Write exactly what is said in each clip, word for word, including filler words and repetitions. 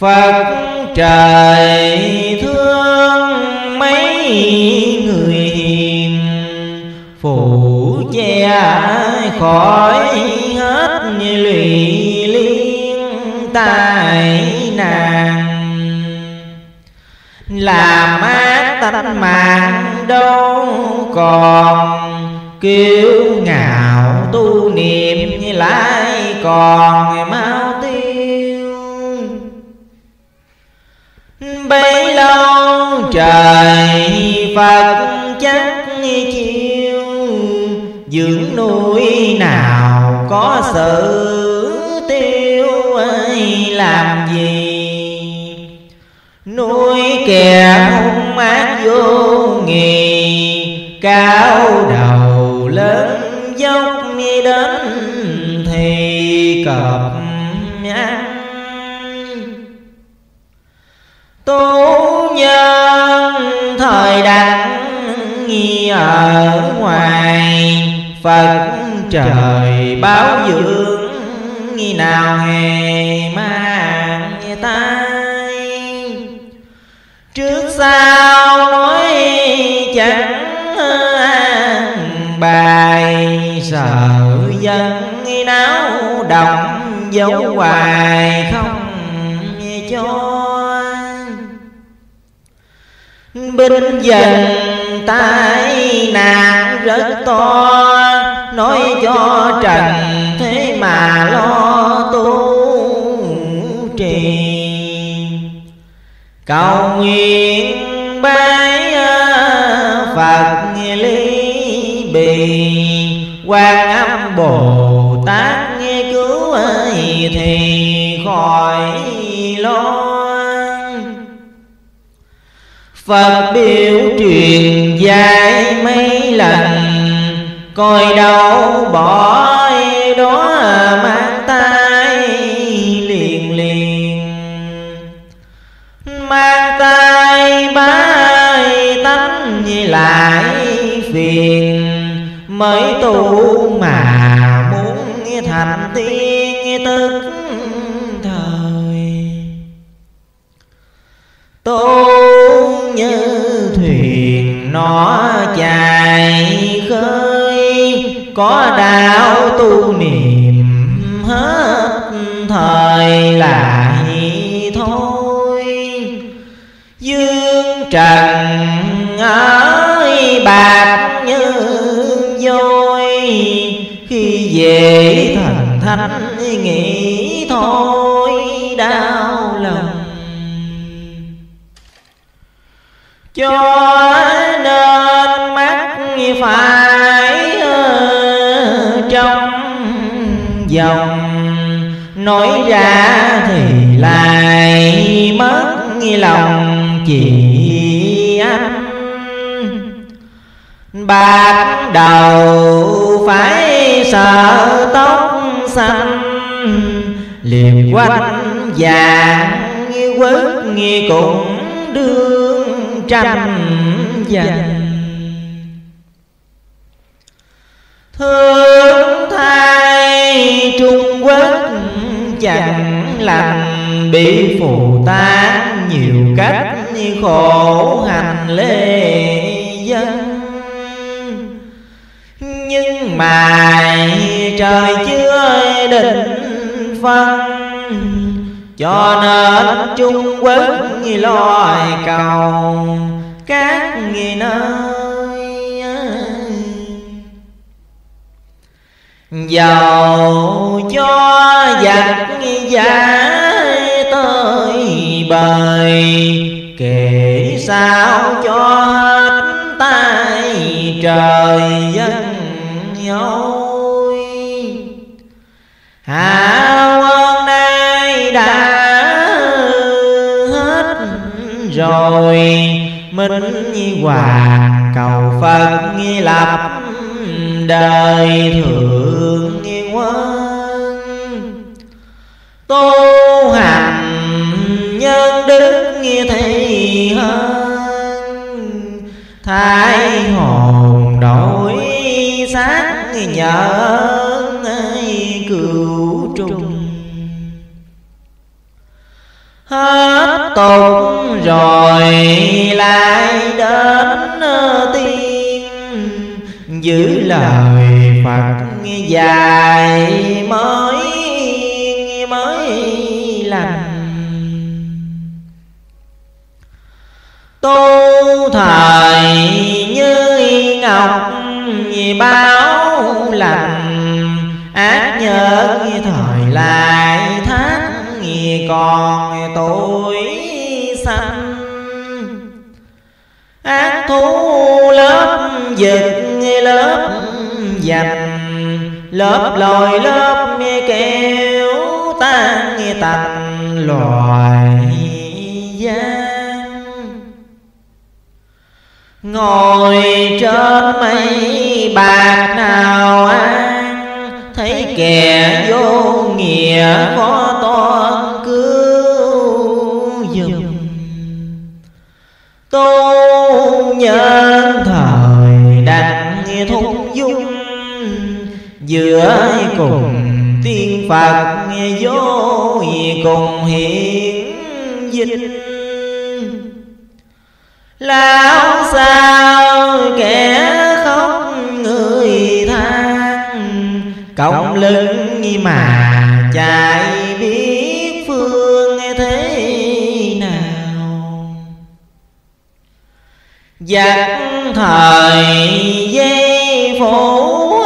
Phật trời thương mấy người hiền, phủ che khỏi hết lụy liên tai nạn. Làm ác tánh mạng đâu còn, kiêu ngạo tu niệm như lại còn máu tiêu. Bấy lâu trời Phật chắc chiêu, dưỡng nuôi nào có sự tiêu ấy làm gì. Nuôi kẻ hung ác vô nghi, cao đầu lớn dốc đến thì cọp ăn. Tú nhân thời đặng nghi ở ngoài, Phật trời báo dưỡng nghi nào hề mang ta. Trước sau nói chẳng bài, sợ dân náo động dấu hoài không cho. Binh dần tai nạn rất to, nói cho trần thế mà lo tu trì. Cầu nguyện bái Phật ly bì, Quan Âm Bồ Tát nghe cứu ấy thì khỏi lo. Phật biểu truyền dạy mấy lần, coi đâu bỏ đó mang tay liền liền. Mang tay bái tánh lại phiền, mới tu mà muốn thành tiên tức thời. Tu như thuyền nó chạy khơi, có đạo tu niệm hết thời lại thôi. Dương trần ơi bạc như vôi, khi về thần thánh nghĩ thôi đau lòng. Cho nên mắt phải trong dòng, nói ra thì lại mất lòng chị anh. Bạc đầu phải sợ tóc xanh, liền quanh vàng như quất nghi cũng đương tranh giành. Thương thay Trung Quốc chẳng lành, bị phù tán nhiều cách khổ hành Lê Dân. Nhưng mà trời chưa định phân, cho nên Trung Quốc loài cầu các nơi. Dầu cho giặc giả tới bời, kể sao cho tay trời dân nhối. Hạ quân nay đã hết rồi, minh hoàng cầu Phật lập đời thượng quân. Tu hành nhân đức thì hơn, thái hồn đổi xác nhẫn cứu trùng. hết tụng rồi lại đến tiên, giữ lời Phật dài mới mới lành. Tu thời như ngọc báo lành, ác nhớ thời lại thác còn tuổi xanh. Ác thú lớp giật lớp dành, lớp lòi lớp kéo tan tành loài gian. Ngồi trên mây bạc nào ăn, thấy kẻ vô nghĩa có toan cứu dùng. Tu nhân thời đặng thung dung, giữa cùng tiên Phật vô cùng hiển vinh. Lão sao kẻ khóc người than, cộng lưng mà chạy biết phương thế nào. Giặc thời dây phố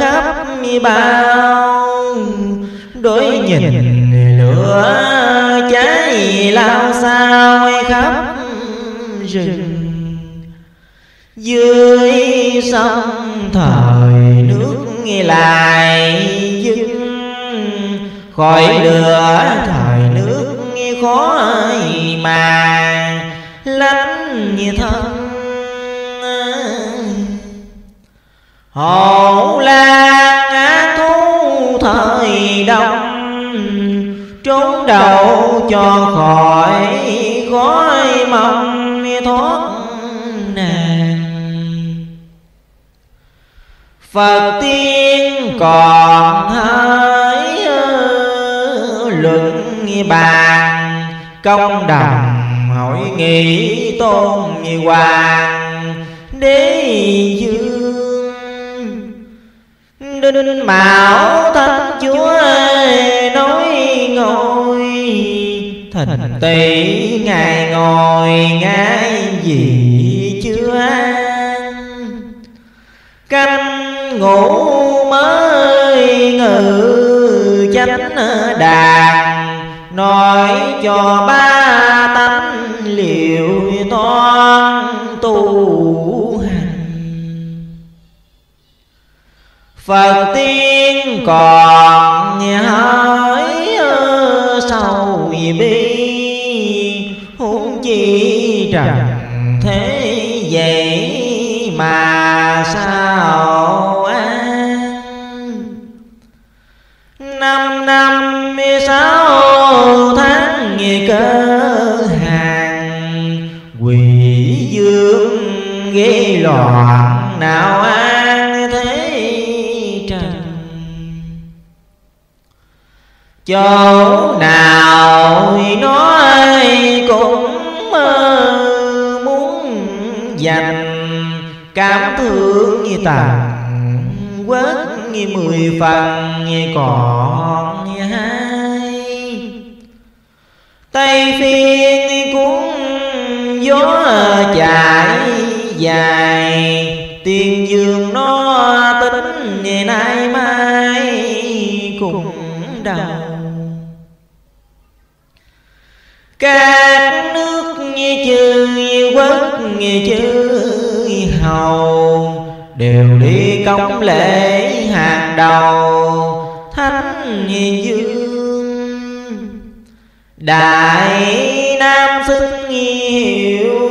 khắp bao, đối nhìn lửa cháy lao sao khắp rừng. Dưới sông thời nước lại dưng, khỏi lửa thời nước khó mà lánh thân. Hổ lang á thú thời đông, trốn đầu cho khỏi gói mong thoát nàng. Phật tiên còn hỡi luận bàn, công đồng hỏi nghị tôn hoàng đế dương. Đinh Mạo Thánh Chúa nói ngồi, thành tỷ ngài ngồi ngái gì chưa ăn. Canh ngủ mới ngự chánh đàn, nói cho ba tánh liệu toan tu. Phật tiên còn hỏi sâu bi, huống chi trần thế vậy mà sao an. Năm năm sáu tháng cơ hàng, quỷ dương gây loạn nào an. Chỗ nào nói cũng mơ muốn dành, cảm thương như tàn quất như mười phần như còn như hai. Tây phiên cuốn gió chạy dài, tiền dương nó tính ngày nay mai cùng đầu. Các nước như chư quốc như chư hầu, đều đi công lễ hàng đầu thánh dương. Đại Nam xưng hiểu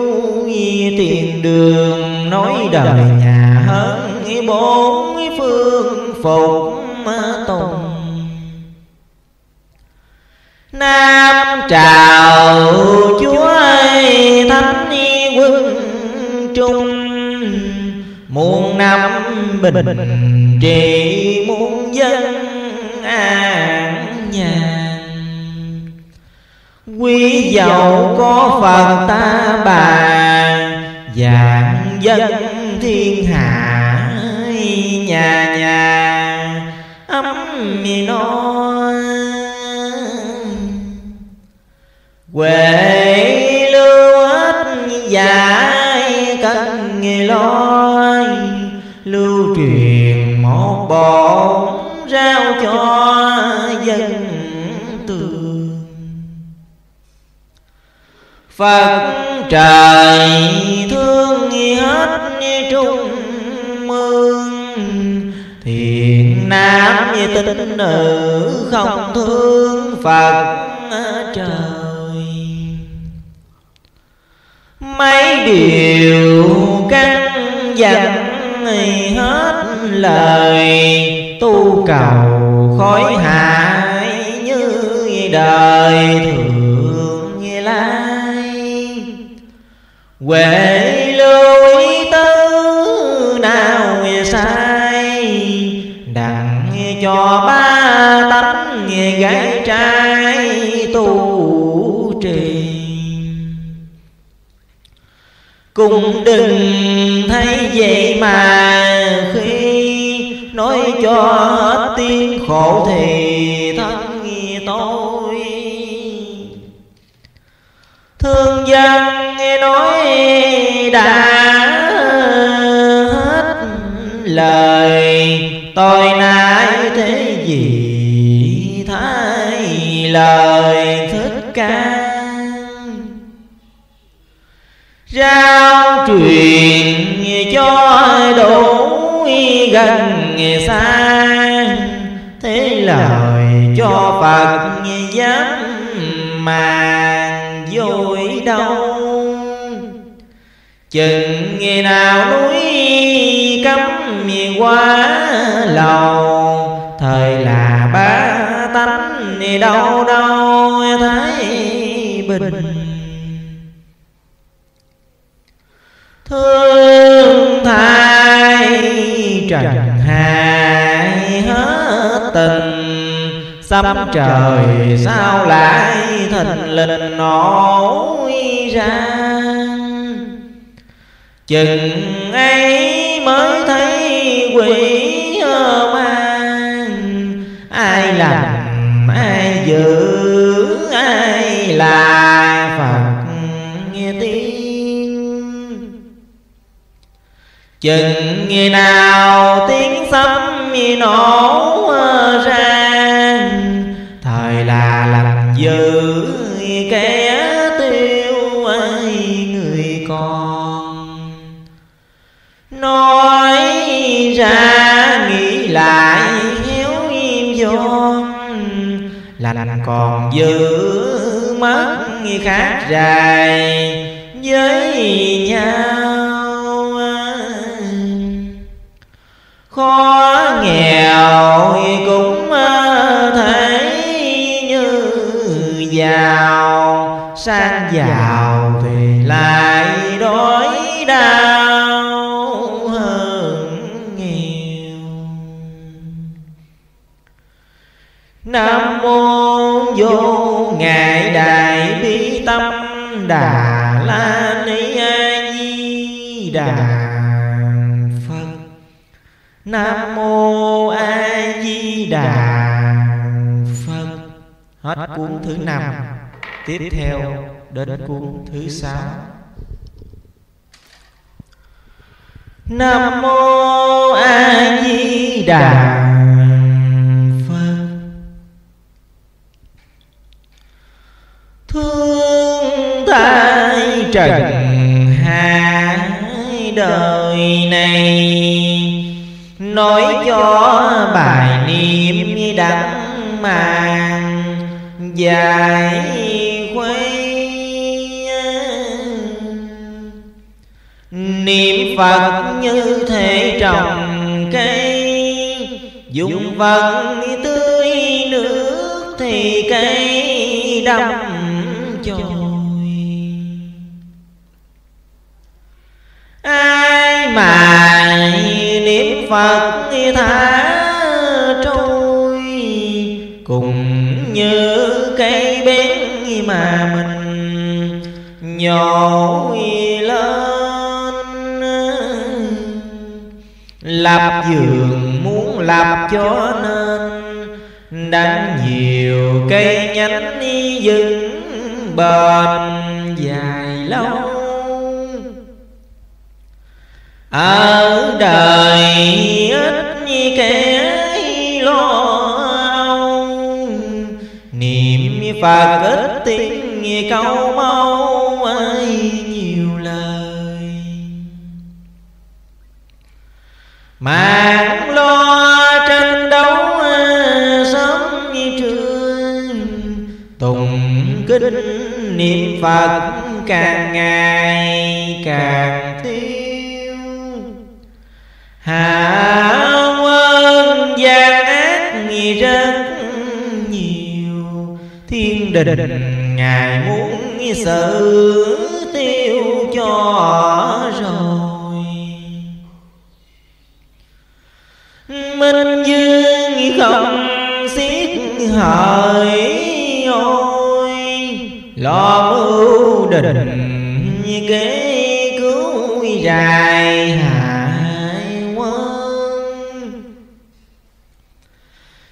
tiền đường, nói đời nhà hơn bốn phương phục tùng. Nam chào Chúa ơi Thánh Quân Trung, muôn năm bình trị muôn dân an nhàn. Quý dậu có Phật ta bà, giảng dân thiên hạ nhà nhà ấm no. Huệ lưu hết giải cần nghề loi, lưu truyền một bộ rao cho dân tường. Phật trời thương hết trung mương, thiện nam tín nữ không thương Phật trời. Mấy điều căn dặn hết lời, tu cầu khói hại như đời thường như lai. Huệ lưu ý tứ nào sai, đặng cho ba tánh gái trai tu trì. Cũng đừng thấy vậy mà khi nói cho tiếng khổ thì thân tôi. Thương dân nói đã hết lời, tôi nái thế gì thay lời Thích Ca. Rao truyền cho đủ gần xa, thế lời cho Phật dám màng dối đâu. Chừng ngày nào núi cấm quá lầu, thời là bá tánh đâu đâu thấy bình. Thương thay trần hài hết tình, sấm trời sao lại thình lình nổi ra. Chừng ấy mới thấy quỷ mang, ai làm ai giữ ai là Phật nghe tiếng. Chừng ngày nào tiếng sấm nổ ra, thời là làm dữ kẻ tiêu ai người còn. Nói ra nghĩ lại hiếu im vốn, là lành còn dữ mất khác dài với nhau. Khó nghèo cũng thấy như giàu, sang giàu thì lại đói đau hơn nghèo. Nam mô vô ngại đại bi tâm, Đà La Ni A Di Đà. Nam mô A Di Đà Phật. Hết cuốn thứ năm, tiếp theo đến cuốn thứ sáu. Nam mô A Di Đà Phật. Thương thay trần hạ đời này, nói cho bài niệm đắng màng dài quay. Niệm Phật như thể trồng cây, dùng vật tưới nước thì cây đâm chồi. Ai mà niệm Phật thả trôi, cùng như cây bén mà mình nhổ lên. Lạp giường muốn lạp cho nên đánh nhiều cây nhánh dựng bền dài lâu. Ở đời ít như kẻ lo, niệm Phật ít tiếng như câu mau ai nhiều lời. Mạng lo tranh đấu sớm như trưa, tùng kinh niệm Phật càng ngày càng tiêu. Hạ quân gian ác rất nhiều, thiên đình ngài muốn xử tiêu cho rồi. Minh dương không xiết hỡi ôi, lo mưu định kế cứu dài hại quân.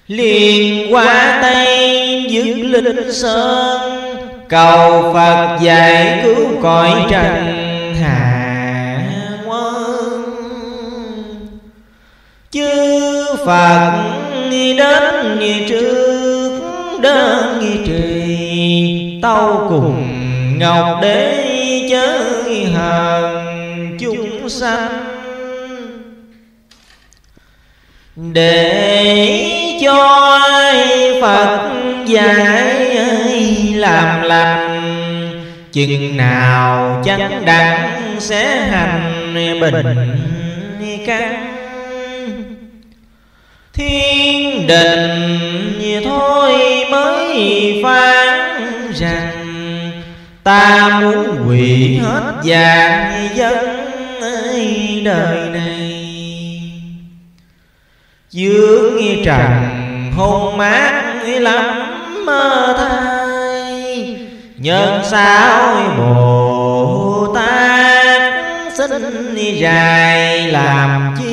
Liền qua tay dứt linh sơn, cầu Phật dạy cứu cõi trần hạ quân. Chư Phật đến như trước đơn nghi trì, tâu cùng ngọc đế chới hàng chúng sanh. Để cho Phật dạy làm lành, chừng nào chánh đẳng sẽ hành bình căn. Thiên đình thôi mới phán rằng, ta muốn hủy hết vàng dân đời này. Dưới trần hôn mát lắm mơ thay, nhân sao Bồ Tát xin dài làm chi.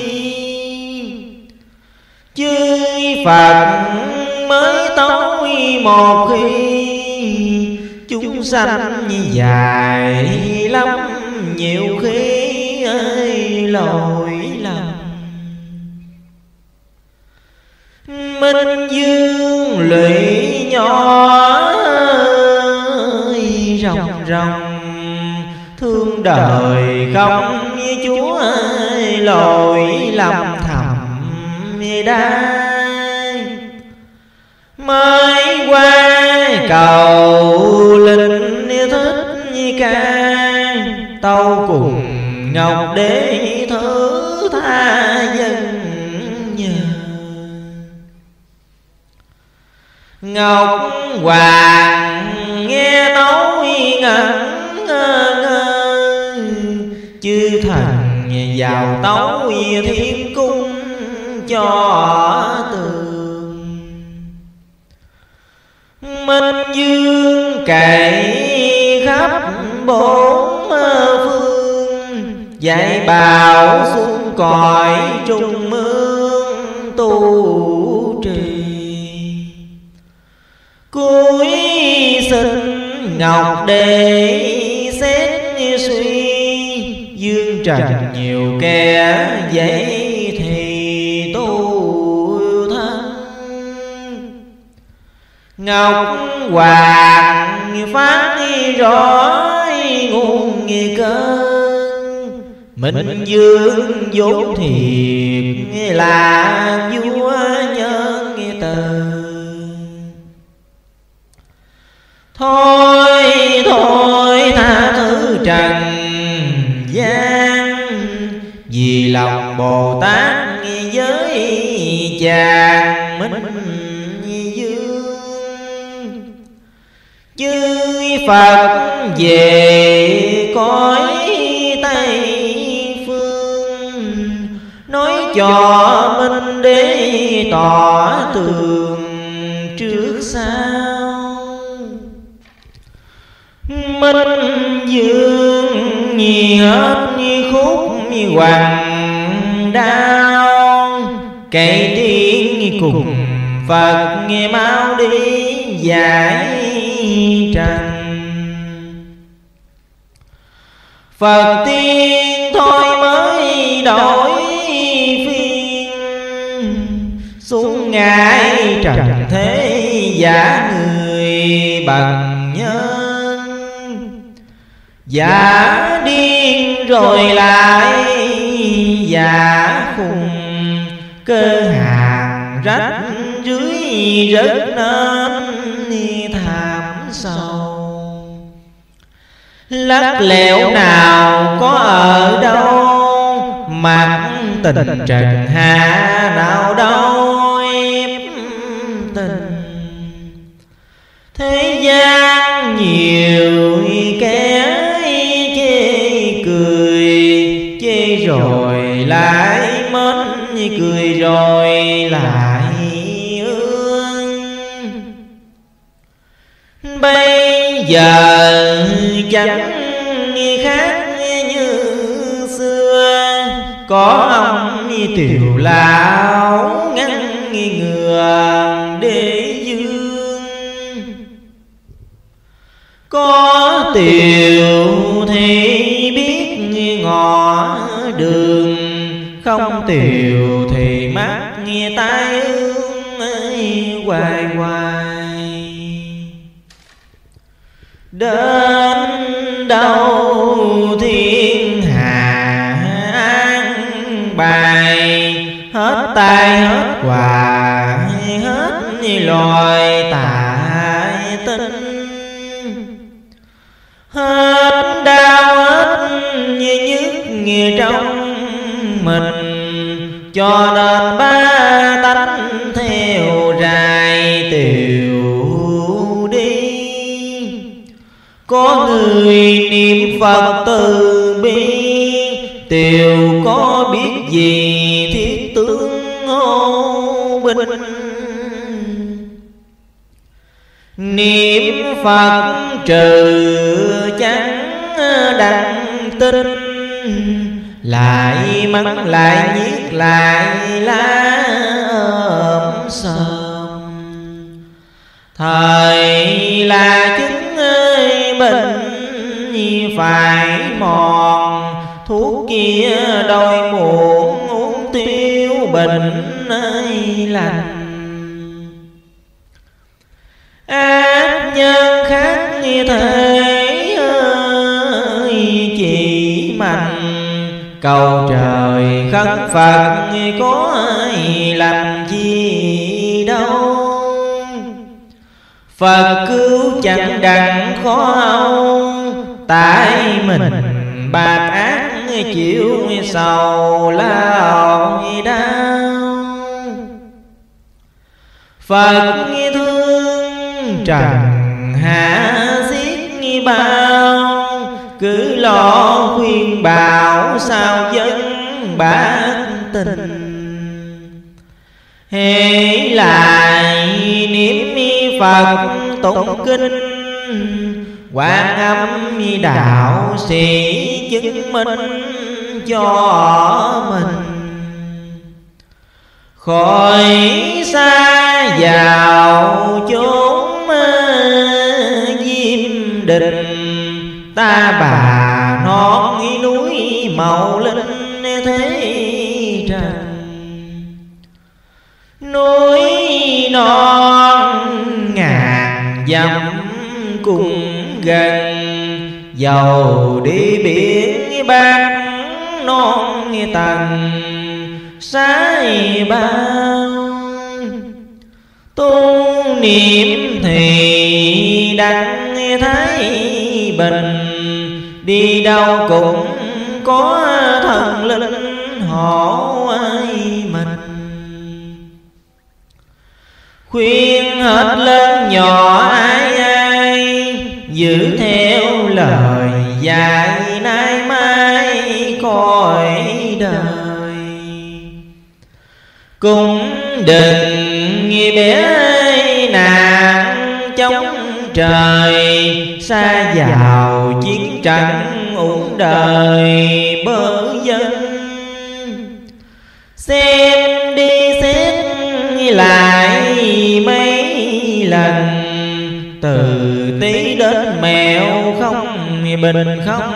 Chư Phật mới tối một khi, chúng sanh dài lắm nhiều khi ơi lỗi lầm. Minh dương lụy nhỏ rồng rồng, thương đời không như Chúa ơi lỗi lầm thầm đa. Mới qua cầu linh thích ca, tâu cùng ngọc đế thứ tha dân nhờ. Ngọc hoàng nghe nói ngẩn ngơ, chư thần vào tấu thiên cung cho tường. Minh dương cậy khắp bốn phương, dạy bảo xuống cõi trung mương tu trì. Cuối xin ngọc đề xét suy, dương trần nhiều kẻ dạy ngọc hoàng phát rõ nguồn nghi cơ. Minh dương vốn thiệt là vua nhân từ, thôi thôi tha thứ trần gian, vì lòng Bồ Tát với chàng minh. Chư Phật về cõi Tây phương, nói cho Minh Đế tỏ tường trước sau. Minh dương như hết như khúc như hoàng đao, kể tiếng như cùng Phật nghe mau đi giải trần. Phật tiên thôi mới đổi phiên, xuống ngài trần thế giả người bằng nhân. Giả điên rồi lại giả khùng, cơ hàng rách rưới rớt nên thảm sầu. Lắc lẻo nào có ở đâu, mặt tình trần hạ nào đâu em tình. Thế gian nhiều kẻ chê cười, chê rồi lại mến, cười rồi lại ương. Bây giờ chẳng khác như xưa, có ông tiểu lão ngăn ngừa để dương. Có tiểu thì biết ngõ đường, không tiểu thì mắt nghe tai ương hoài hoài. Đến đâu thiên hạ an bài, hết tai hết quà hết loài tài tinh. Hết đau hết như những nghề trong mình, cho nên ba tánh theo rài tiểu đi. Có người niệm Phật từ bi, tiểu có biết gì thiết tướng hô bình. Niệm Phật trừ chẳng đặng tin, lại mắng lại nhiếc lại lá ôm sờm. Thời là chứng bệnh phải mòn, thuốc kia đôi muộn uống tiêu bệnh ấy lành. Ác nhân khác như thế ơi chỉ mạnh, cầu trời khất Phật có ai làm chi đâu. Phật cứu chẳng đặng khó âu, tại mình bạc ác chịu sầu lao đau. Phật thương trần hạ xiết bao, cứ lo khuyên bảo sao dân bản tình. Hễ lại niệm Phật tụng kinh, Quan Âm đạo sĩ chứng minh cho mình. Khỏi xa vào chốn Diêm Đình, ta bà non núi màu linh thế trần. Núi non ngàn dặm cùng gần, dầu đi biển bạc non tầng sái bao. Tu niệm thì đặng thấy bình, đi đâu cũng có thần linh hộ ai mình. Khuyên hết lớn nhỏ ai ai, giữ theo lời dạy nay mai cõi đời. Cũng đừng nghe bé nàng chống trời, xa vào chiến tranh uổng đời bơ vơ. Xem đi xét lại mấy lần, từ tí đến mèo không bình không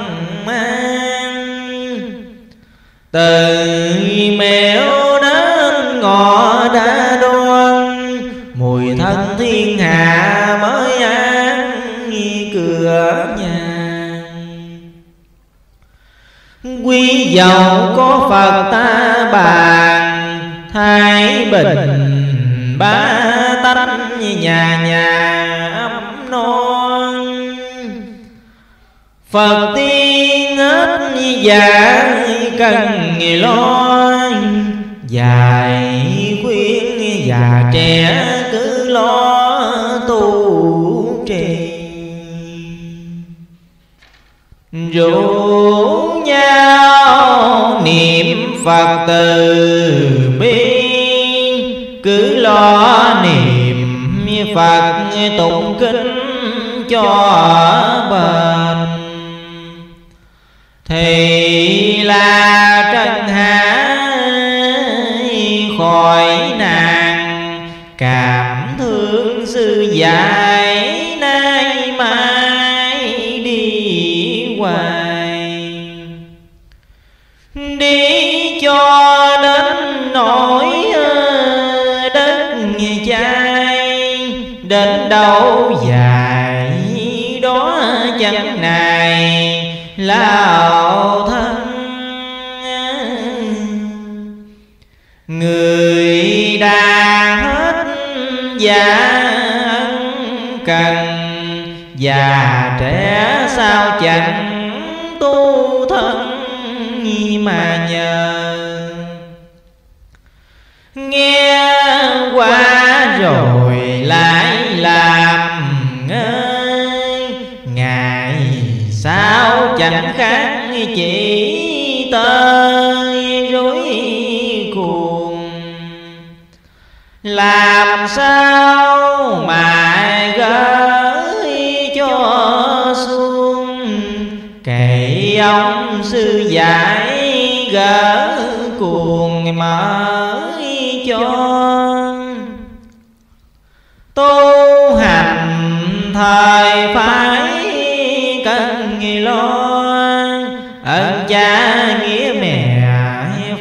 mang. Từ mèo đến ngọ đã đoan, mùi thân thiên hạ mới ăn cửa nhà. Quý dầu có Phật ta bàn, thái bình ba tánh nhà nhà ấm non. Phật tiên hết già cần lo, dài khuyên già trẻ cứ lo tu trì. Rủ nhau niệm Phật từ bi, cứ lo niệm Phật tụng kinh cho bền. Thì là trần hạ khỏi nàng, cảm thương sư dạy nay mai đi hoài. Đi cho đến nỗi đến đâu dài đó chẳng này lao thân. Người đã hết già cần, già trẻ sao chẳng tu thân mà nhờ. Nghe qua rồi lại làm ơi, ngày sao chẳng khác chỉ tới rối cuồng. Làm sao mà gửi cho xuông, kệ ông sư dạy gỡ cuồng mới cho. Tu hành thời phải cần lo, ơn cha nghĩa mẹ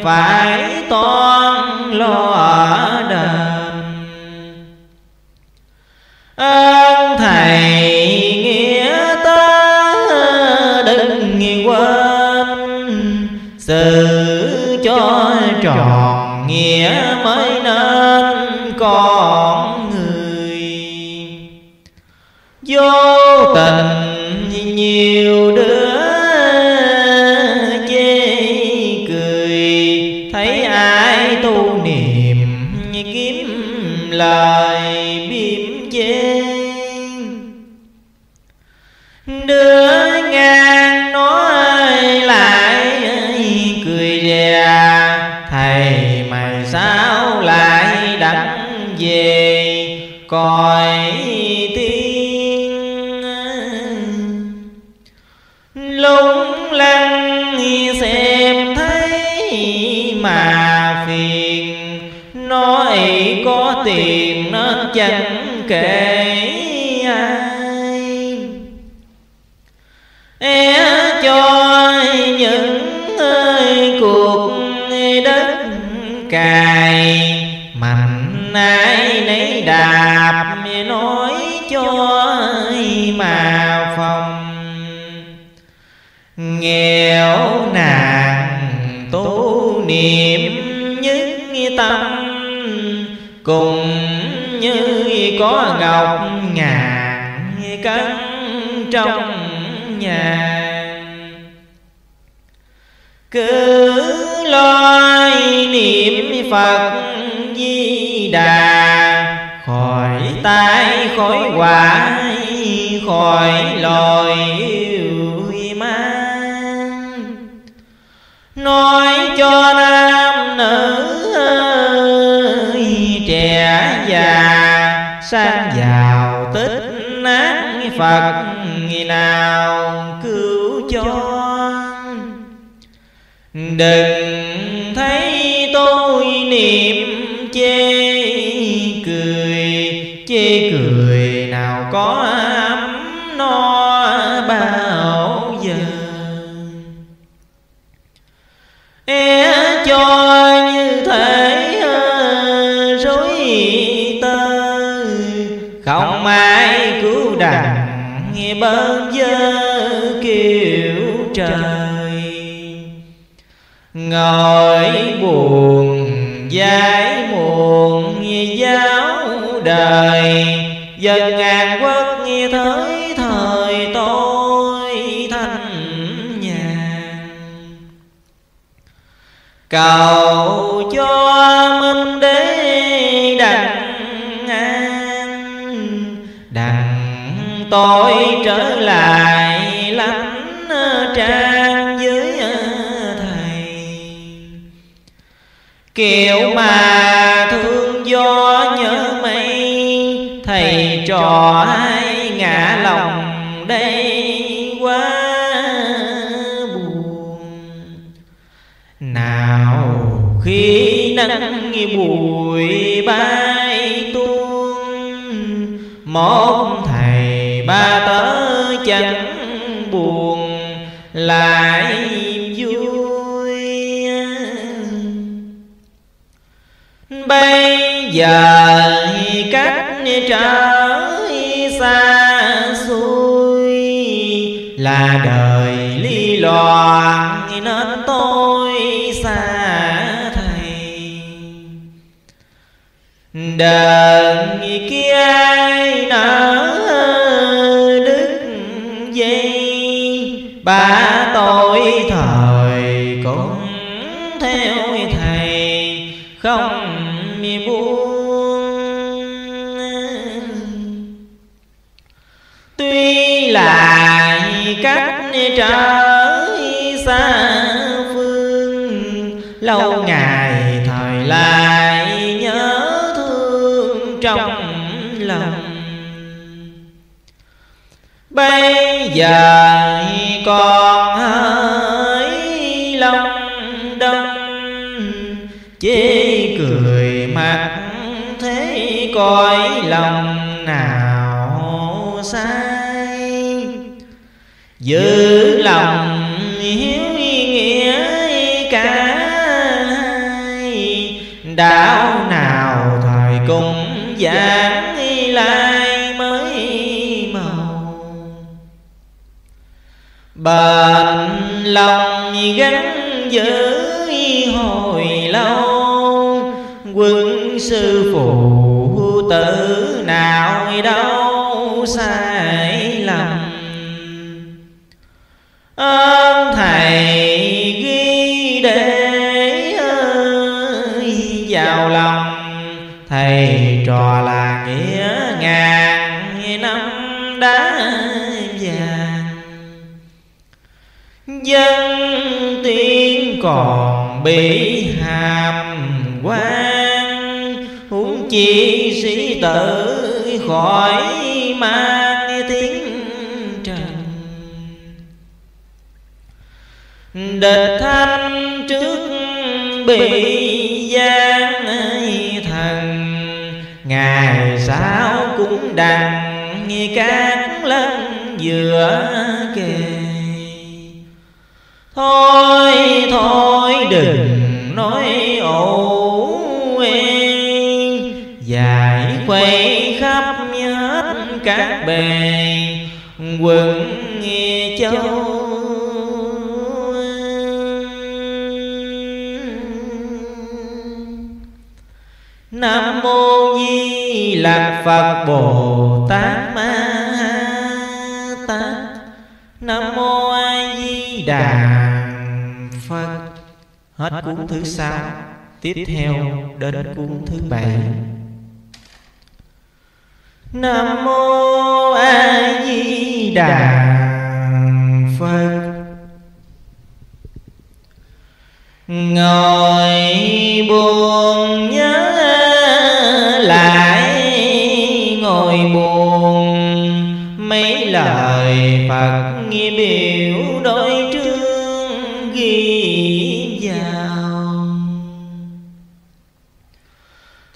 phải toan lo đền. Ơn thầy nghĩa ta đừng quên, sự cho tròn nghĩa mới nên còn. Vô tình nhiều đứa chê cười, thấy ai tu niệm kiếm lời biếm chê. Đứa ngang nói lại cười rè, thầy mày sao lại đánh về coi tiếng. Lúng lăng xem thấy mà phiền, nói có tiền nó chẳng kể ai. É cho những ơi cuộc đất cày, mạnh ai nấy đạp nói cho mà phòng. Nghèo nàng tu niệm nhất tâm, cùng như có ngọc ngàn cân trong nhà. Cứ lo niệm Phật Di Đà, khỏi tai khỏi quả khỏi lòi yêu ma. Nói cho nam nữ ơi, trẻ già sang giàu tích nát Phật nào cứu cho. Đừng thấy tôi niệm chê cười, chê cười nào có ấm no bao giờ. E cho như thể rối tơ, không ai cứu đặng nghe bơ vơ kiểu trời. Ngồi buồn giải muộn giáo đời, giờ ngàn quốc nghe tới thời tôi thanh nhàn. Cầu cho minh đế đặng an, đặng tôi trở lại lãnh trang với thầy. Kiểu mà thương do nhớ mây, thầy trò ai ngã lòng đây quá buồn. Nào khi nắng bụi bay tuôn, một thầy ba tớ chẳng buồn lại vui. Bây giờ cách trở xa xôi, là đời ly loạn nên tôi xa thầy. Đời kia ai nở đứt dây, ba tôi thời cũng theo thầy không buông. Tuy là cách trở xa phương, lâu ngày thời lại nhớ thương trong lòng. Bây giờ còn hỡi lòng đông, chê cười mặt thế coi lòng nào xa. Giữ lòng hiếu nghĩa cả hai, đạo nào thời cũng giảng lai mới màu. Bền lòng gắn giữ hồi lâu, quân sư phụ tử nào đâu sai lầm. Ơn thầy ghi để ơi vào lòng, thầy trò là nghĩa ngàn năm đã vàng. Dân tiên còn bị hàm quan, huống chi sĩ tử khỏi mang tiếng. Địch thanh trước bị gian thần, ngày sau cũng đằng như cát lân giữa kề. Thôi thôi đừng nói ổ quen, dài quay khắp hết các bề quận châu. Nam Mô Di Lạc Phật Bồ Tát Ma Tát. Nam Mô A Di Đà Phật. Hết cuốn thứ sáu, tiếp theo đến cuốn thứ bảy. Nam Mô A Di Đà Phật. Ngồi buồn nhớ lại ngồi buồn mấy lời Phật nghi biểu đôi chương ghi vào.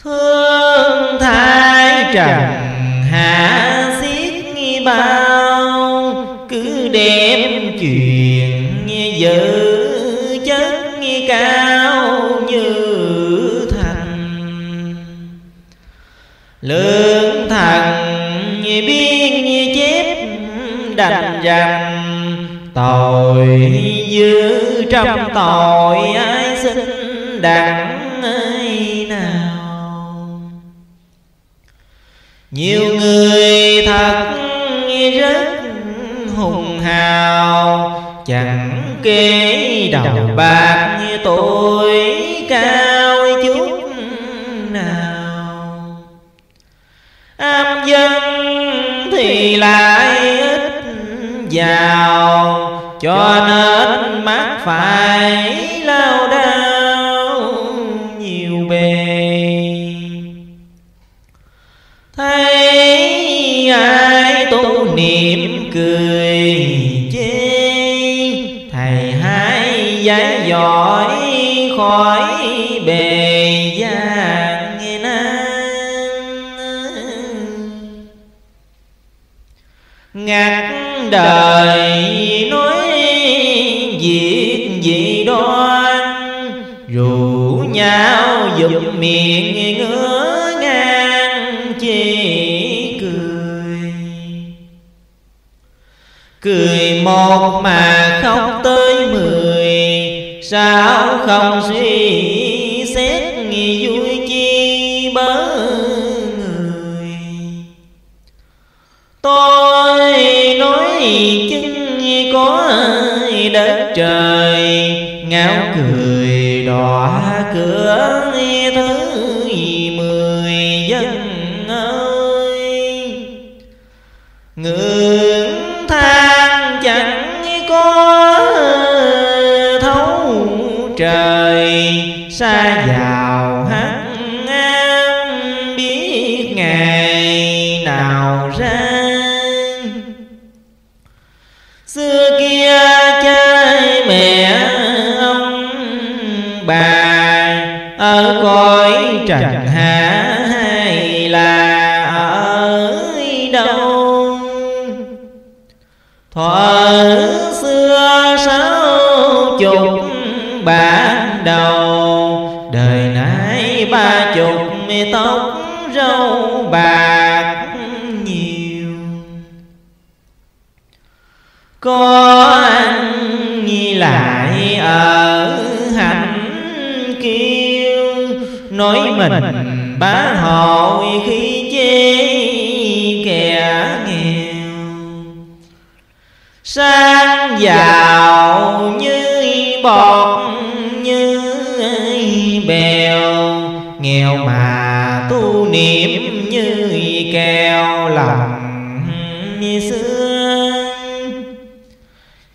Thương thái trần hạ xiết nghi bao, cứ đem chuyện giữ chất nghi cao như thành. Lương thần biên chép đành rằng tội dữ trong tội ai xin đặng ai nào. Nhiều người thật rất hùng hào, chẳng kể đầu bạc như tôi cao chút nào. Am dân thì lại ít giàu, cho nên mắc phải lao đao nhiều bề. Thấy ai tu niệm cười chê, thầy hãy dạy giỏi khỏi bề gian. Ngạc đời nói việc dị đoan, rủ nhau dùng miệng ngứa ngang chê cười. Cười một mà khóc tới mười, sao không suy xét vui chi bớ người. Tôi nói chứng có đất trời, ngáo cười đỏ cửa thứ mười dân ơi. Ngưỡng than chẳng có thấu trời, xa vào hắn an biết ngày nào ra. Xưa kia cha mẹ ông bà ở cõi trần hạ hay là ở đâu, thuở xưa sáu chục bản đầu, đời nay ba chục tóc râu bạc. Có anh nghi lại ở hạnh kiêu, nói mình bá hội khi chê kẻ nghèo. Sang giàu như bọt như bèo, nghèo mà tu niệm như kèo lòng như xưa.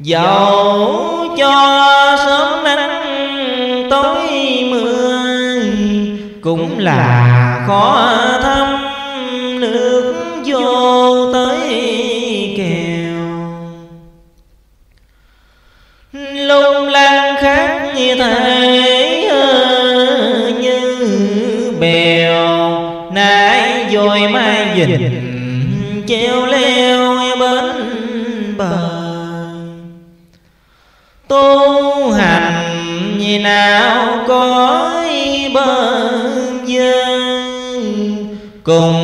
Dẫu cho sớm nắng tối mưa, cũng là khó thấm nước vô tới kèo. Lung lăng khác như thế như bèo, nãy rồi mai dình treo leo bến bờ. Tu hành như nào có bơ dân, cùng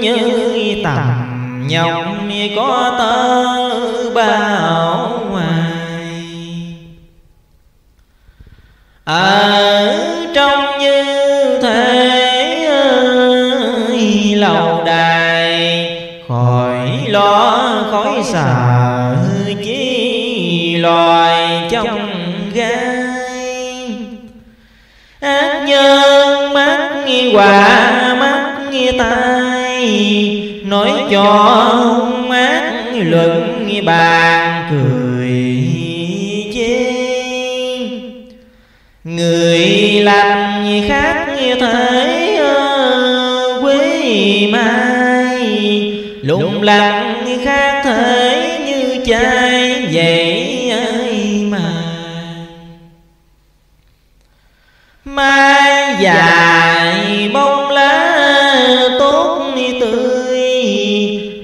như tầm nhộng có tơ bao ngoài. Ở trong như thế lầu đài, khỏi lo khỏi sợ chi loài trong gai. Ác nhân mắt nghi quả mắt nghi tai, nói cho hung ác luận nghi bàn cười chê. Người làm gì khác như thế quý mai, lụng lặng khác thế vậy ấy mà mai dài bông lá tốt tươi,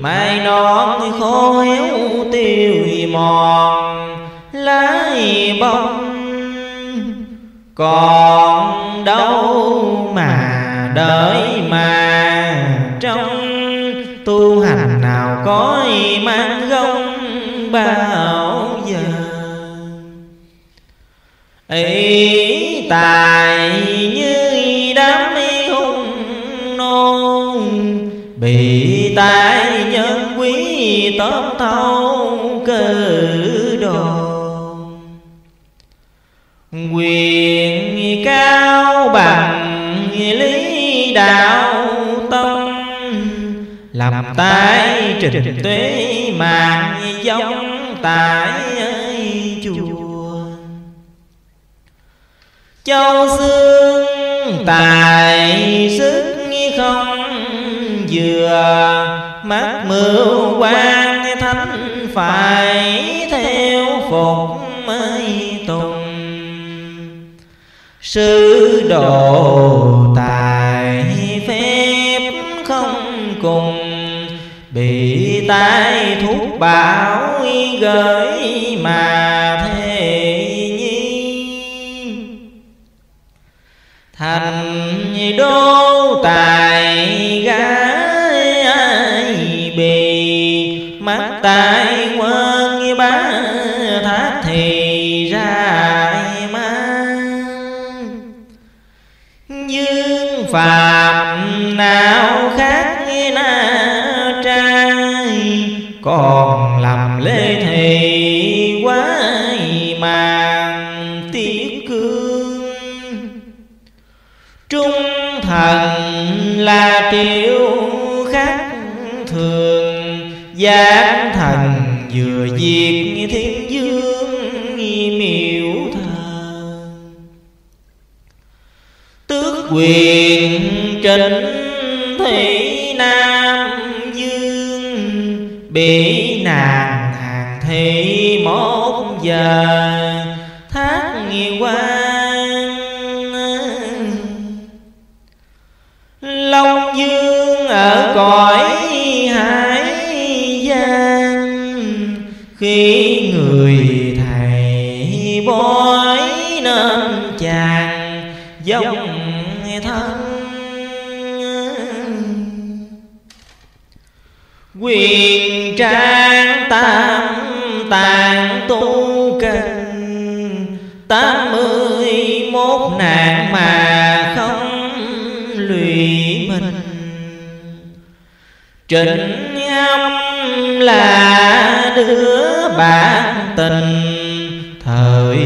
mai non khô héo tiêu mòn lá bông. Còn đâu mà đợi mà trong tu hành nào có mang gông bao giờ. Ý tài như đám hung nôn, bị tai nhân quý tóm thâu cơ đồ. Quyền cao bằng lý đạo tâm, làm tái trình tuế mạng giống tại chùa. Châu xương tài sức không vừa, mắt mưu quan thánh phải theo phục mới tùng. Sư đồ tài phép không cùng, bị tai thuốc bảo gửi mà thế nhi. Thành đô tài gái ai bì, mắt tai quân bá thác thì ra phạm nào khác na trai. Còn làm lễ thì quá màng tiếc cương, trung thần là kiểu khác thường. Giáng thần vừa diệt thiên dương miểu thờ, tước quyền trịnh thị Nam Dương. Bị nàng hàng thị một giờ thác quan, Long Dương ở cõi hải gian. Khi người thầy bói nên chàng giống thân, quyền trang tam tạng tu cần. Tám mươi mốt nạn mà không lụy mình, trịnh âm là đứa bạn tình. Thời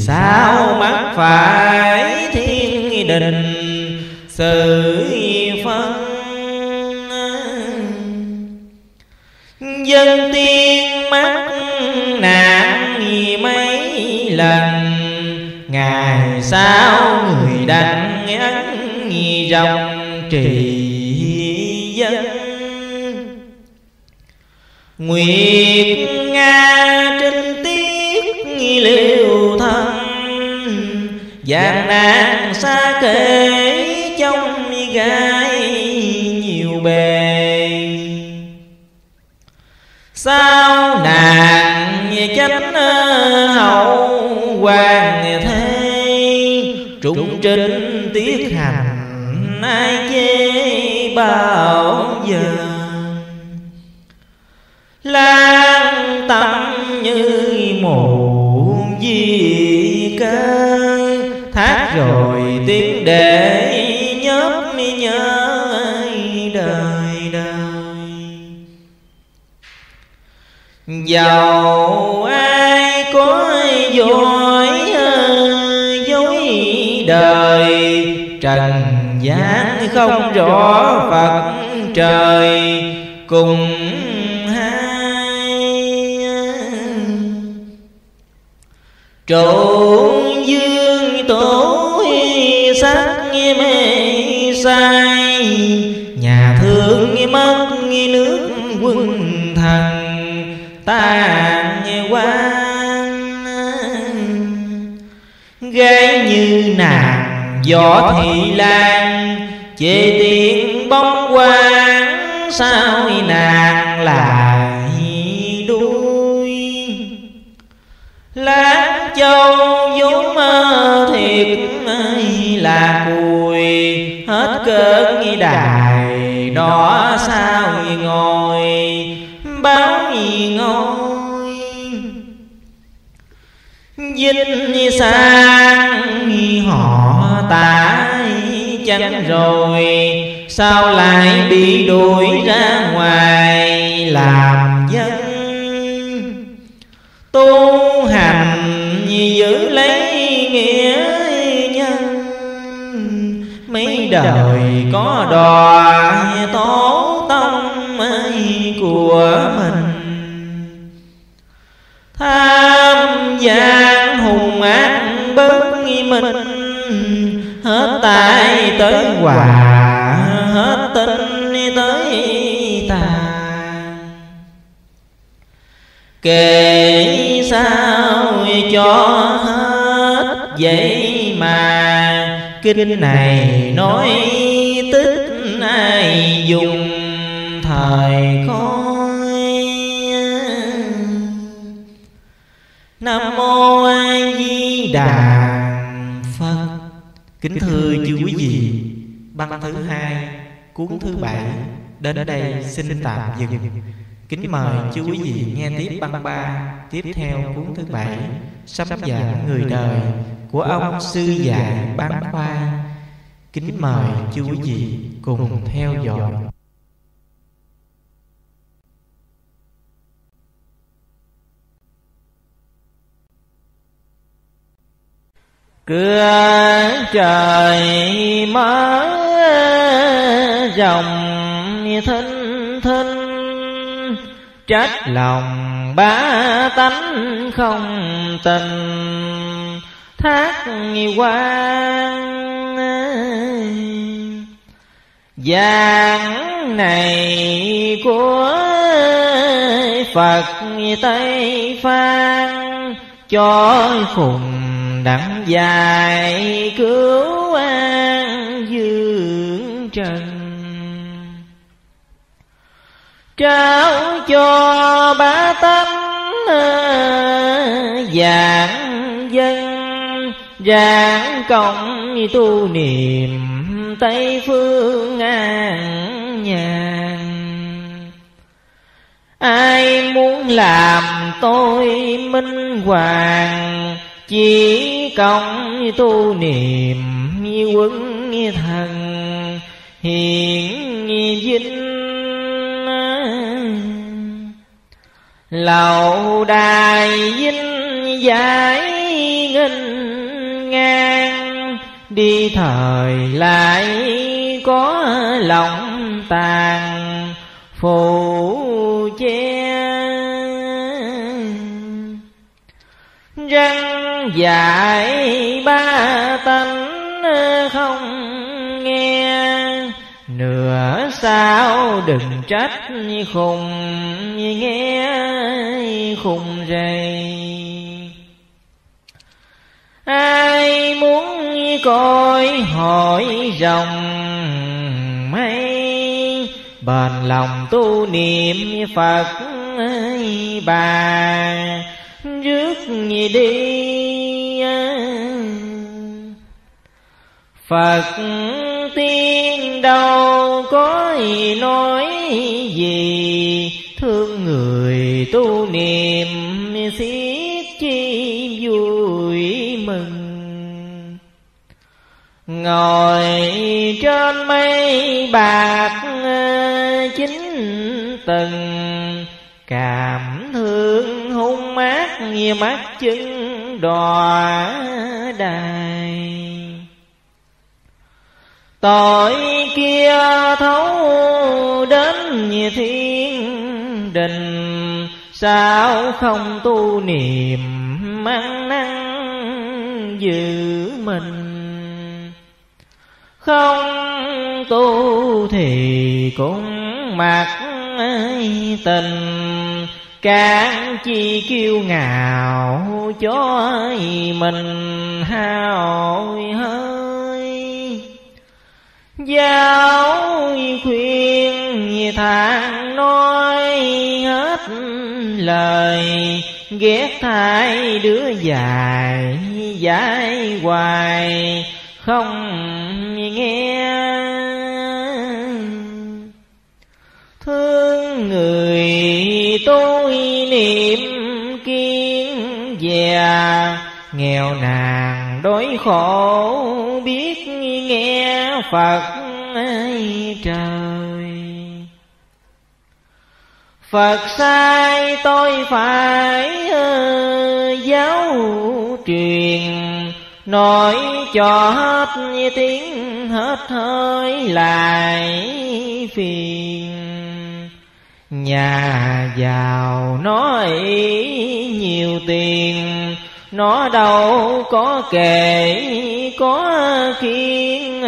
sao mắc phải thiên đình sự phân, dân tiên mắc nạn mấy lần. Ngày sau người đặng ăn rồng trì dân, nguyệt nga trinh tiết liều thân. Gian nan xa kể trong gái nhiều bề, sao nàng chánh hậu hoàng thế. Trung trinh tiết hành ai chê bao giờ, lan tâm như mù di ca. Thác rồi tiếng để nhớ nhớ đời, dầu ai có dối dối đời. Trần gian không rõ Phật trời cùng hai, trụ dương tổ sắc mê sai. Nhà thương mất nước quân thần ta nghe qua. gái như nàng võ thị lan, chê tiếng bóng quang sao nàng lại đuôi. Láng châu vốn mơ thiệt là cùi, hết cơn đài đỏ sao ngồi báo ngôi. Vinh sang họ tả chắn rồi, sao lại bị đuổi ra ngoài làm dân. Tu hành giữ lấy nghĩa nhân, mấy đời có đòi tổ tông của mình. Tham gian hùng ác bất minh, hết tay tới quả, hết tinh tới tà. Kể sao cho hết vậy mà kinh này nói tích ai dùng thời coi. Nam Mô A Di Đà. Kính thưa chư quý vị, băng thứ hai, cuốn thứ bảy đến ở đây xin tạm dừng. Kính mời chư quý vị nghe tiếp băng ba, tiếp theo cuốn thứ bảy, Sấm Giảng Người Đời của ông sư già Bán Khoa. Kính mời chư quý vị cùng theo dõi. Cửa trời mở rộng thinh thinh, trách lòng bá tánh không tình thác quan. Giảng này của Phật Tây Phan cho phùng đặng dài cứu an dương trần. Trao cho bá tánh giảng dân, giảng cộng tu niệm Tây phương an nhàn. Ai muốn làm tôi minh hoàng, chỉ công tu niệm quấn thần hiển vinh. Lầu đài vinh giải nghênh ngang, đi thời lại có lòng tàn phù che. Răng dạy ba tánh không nghe, nửa sao đừng trách khùng nghe khùng rầy. Ai muốn coi hỏi rồng mây, bền lòng tu niệm Phật bà rước đi. Phật tiên đâu có nói gì, thương người tu niệm xiết chi vui mừng. Ngồi trên mây bạc chín tầng, cảm thương hung mát như mắt chứng đọa đài. Tội kia thấu đến như thiên đình, sao không tu niệm ăn năn giữ mình. Không tu thì cũng mặc tình, Cản chi kiêu ngạo cho mình hao hơi. Giáo khuyên thản nói hết lời, ghét thay đứa dài dãi hoài không nghe. Thương người tôi niệm kiên già, nghèo nàn đói khổ biết nghe Phật trời. Phật sai tôi phải giáo truyền, nói cho hết tiếng hết hơi lại phiền. Nhà giàu nói nhiều tiền, nó đâu có kể có khiến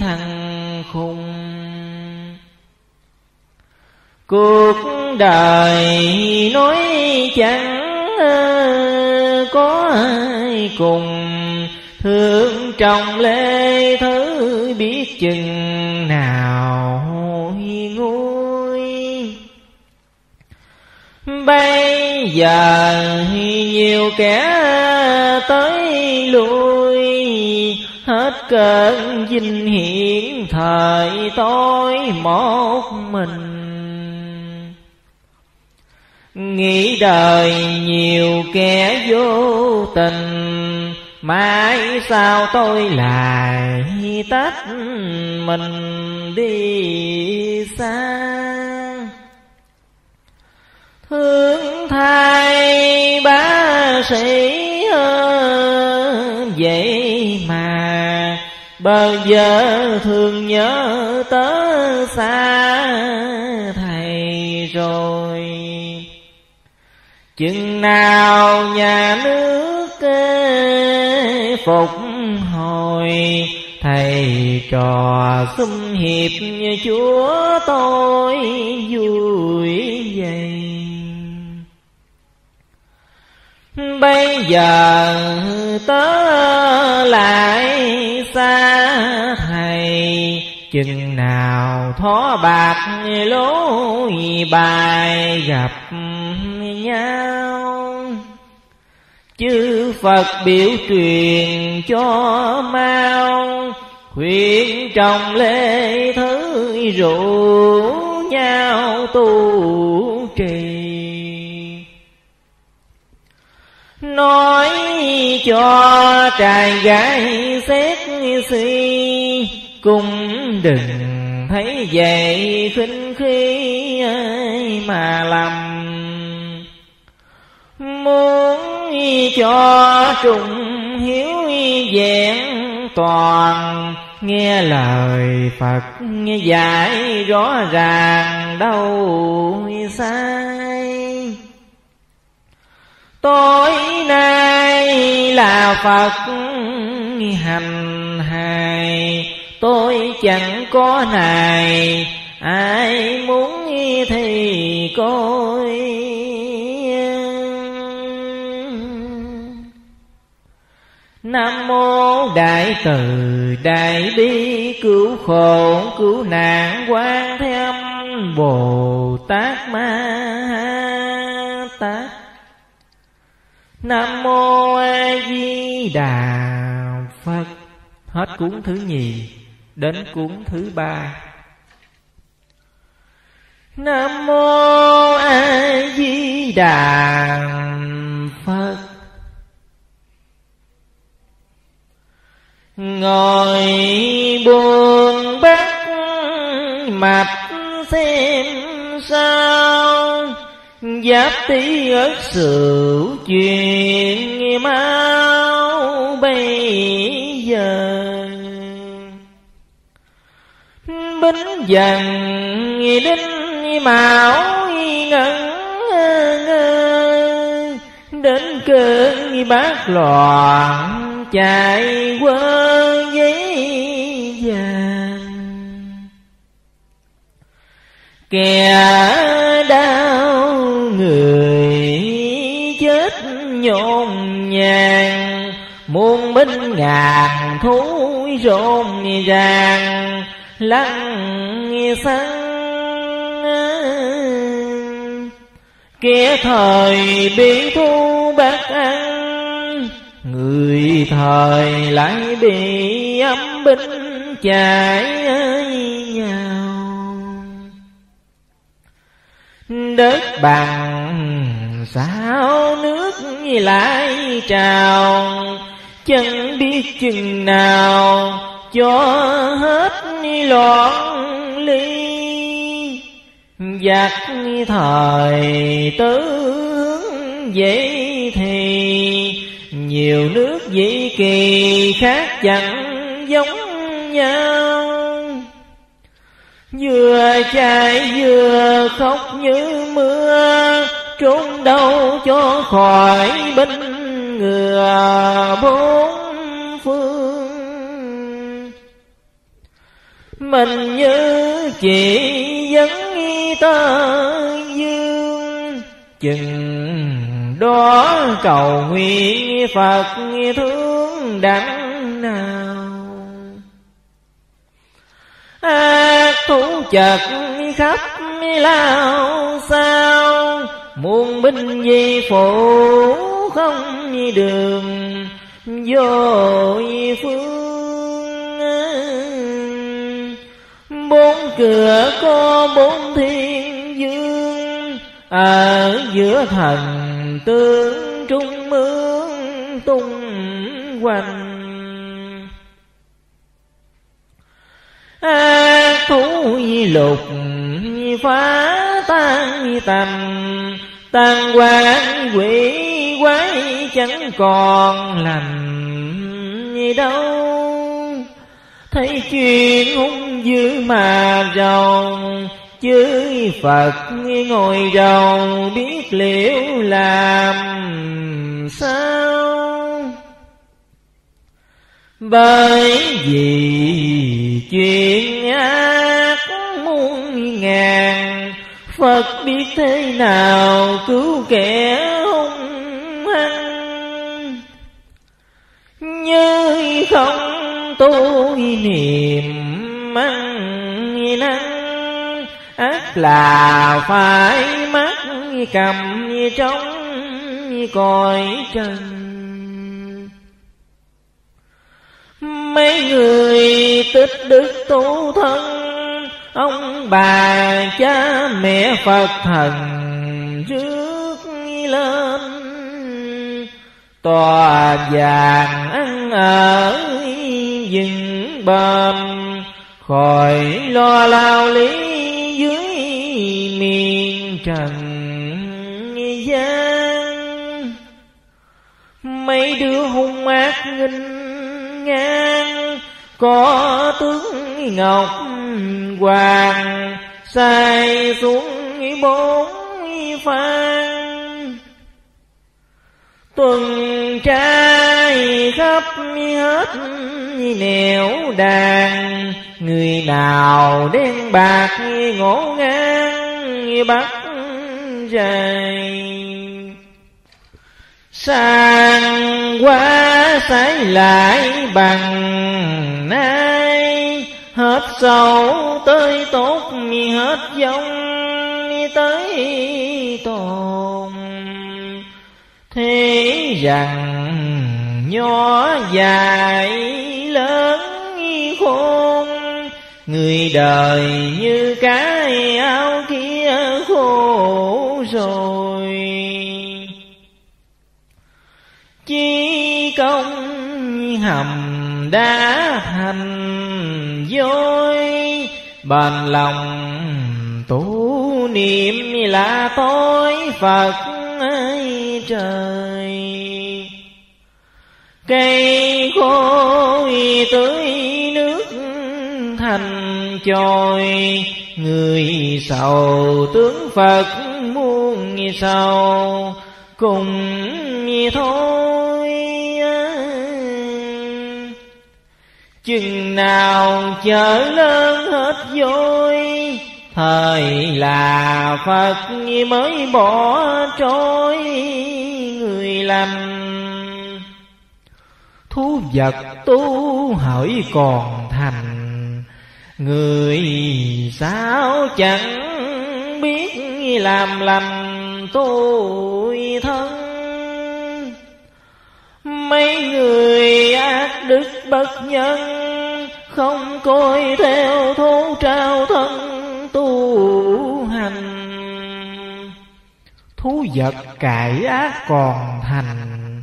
thằng khùng. Cuộc đời nói chẳng có cùng, thương trong lê thứ biết chừng nào nguôi. Bây giờ nhiều kẻ tới lui, hết cơn vinh hiển thời tôi một mình. Nghĩ đời nhiều kẻ vô tình, mãi sao tôi lại tách mình đi xa. Thương thay bá sĩ vậy mà, bao giờ thương nhớ tớ xa thầy rồi. Chừng nào nhà nước phục hồi, thầy trò xung hiệp như chúa tôi vui vậy. Bây giờ tớ lại xa thầy, chừng nào thó bạc lối bài gặp nhau. Chư Phật biểu truyền cho mau, khuyên trong lễ thứ rủ nhau tu trì. Nói cho trai gái xét suy, cũng đừng thấy vậy khinh khi ấy mà làm. Muốn cho trùng hiếu vẹn toàn, nghe lời Phật nghe giải rõ ràng đâu sai. Tối nay là Phật hành hài, tôi chẳng có nài, ai muốn thì coi. Nam mô đại từ đại bi cứu khổ cứu nạn Quan Thế Âm Bồ Tát Ma Tát. Nam mô A Di Đà Phật. Hết cuốn thứ nhì đến cuốn thứ ba. Nam mô A Di Đà Phật. Ngồi buồn bắt mặt xem sao, Giáp Tý ớt sửu chuyện mau bây giờ. Bính dần đinh mão ngẩn ngơ, đến cơn bát loạn chạy qua giấy vàng. Kẻ đau người chết nhộn nhàng, muôn binh ngàn thú rộn ràng lăng xăng. Kẻ thời bị thu bắt ăn, người thời lại bị ấm binh chạy nhau. Đất bằng sao nước lại trào, chẳng biết chừng nào cho hết loạn ly. Giặc thời tứ hướng vậy thì, nhiều nước dĩ kỳ khác chẳng giống nhau. Vừa chạy vừa khóc như mưa, trốn đâu cho khỏi binh ngựa bốn phương. Mình như chỉ dẫn nghi tơ dương, chừng đó cầu nguyện Phật thương đẳng nào. Ác thú chật khắp lao sao, muôn binh di phủ không đường vô phương. Bốn cửa có bốn thiên dương, ở giữa thần tướng trung mương tung hoành. Ác thú lục phá tan tầm, tan quan quỷ quái chẳng còn lành đâu. Thấy chuyện hung dữ mà rầu, chứ Phật ngồi rầu biết liệu làm sao. Bởi vì chuyện ác muôn ngàn, Phật biết thế nào cứu kẻ hung hăng. Như không tu niệm ăn năn, ác là phải mắt cầm trong cõi trần. Mấy người tích đức tu thân, ông bà cha mẹ Phật thần rước lên. Tòa vàng ăn ở rừng bờm, khỏi lo lao lý dưới miền trần gian. Mấy đứa hung ác nghinh ngang, có tướng ngọc hoàng sai xuống bốn phan. Tuần trai khắp hết nẻo đàn, người nào đen bạc ngổ ngang bắt rầy. Sang quá sái lại bằng nay, hết xấu tới tốt mi hết giống tới tồn. Thế rằng nhỏ dài lớn khôn, người đời như cái áo kia khổ rồi. Chí công hầm đá hành dối, bền lòng tu niệm là tối Phật ấy trời. Cây khô tưới nước thành chồi, người sầu tướng Phật muôn sầu cùng thôi. Chừng nào chở lớn hết dối, Thời là Phật mới bỏ trôi người làm. Thú vật tu hỡi còn thành, người sao chẳng biết làm lành tôi thân. Mấy người ác đức bất nhân, không coi theo thú trao thân tu hành. Thú vật cải ác còn thành,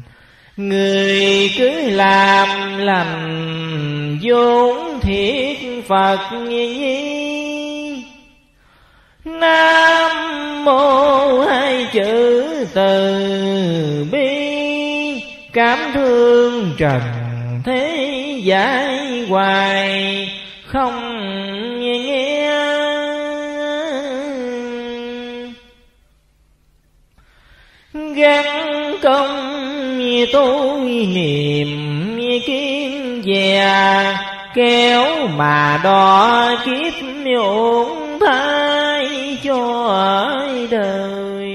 người cứ làm lành vốn thiết Phật nhi. Nam mô hai chữ từ bi, cảm thương trần thế giải hoài không nghe. Gắn công tu niệm kiếm dè, kéo mà đo kiếp nhộn thai cho đời.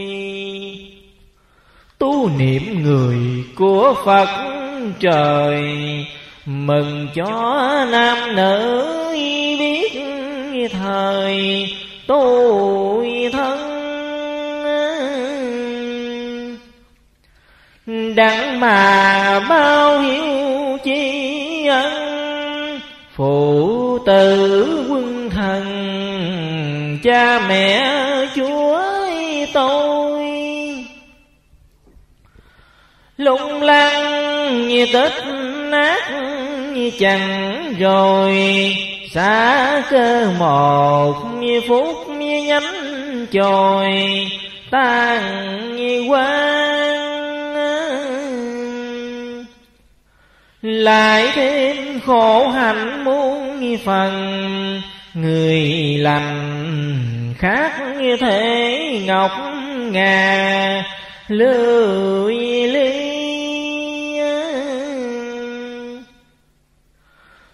Tu niệm người của Phật trời, mừng cho nam nữ biết thời tôi thân. Đặng mà bao hiếu chi ân, phụ tử quân thần, cha mẹ chúa tôi. Lung lăng như tết nát như chẳng rồi, xả cơ một như phút như nhánh chồi tan như quang. Lại thêm khổ hạnh muôn như phần, người lành khác như thế ngọc ngà lười ly.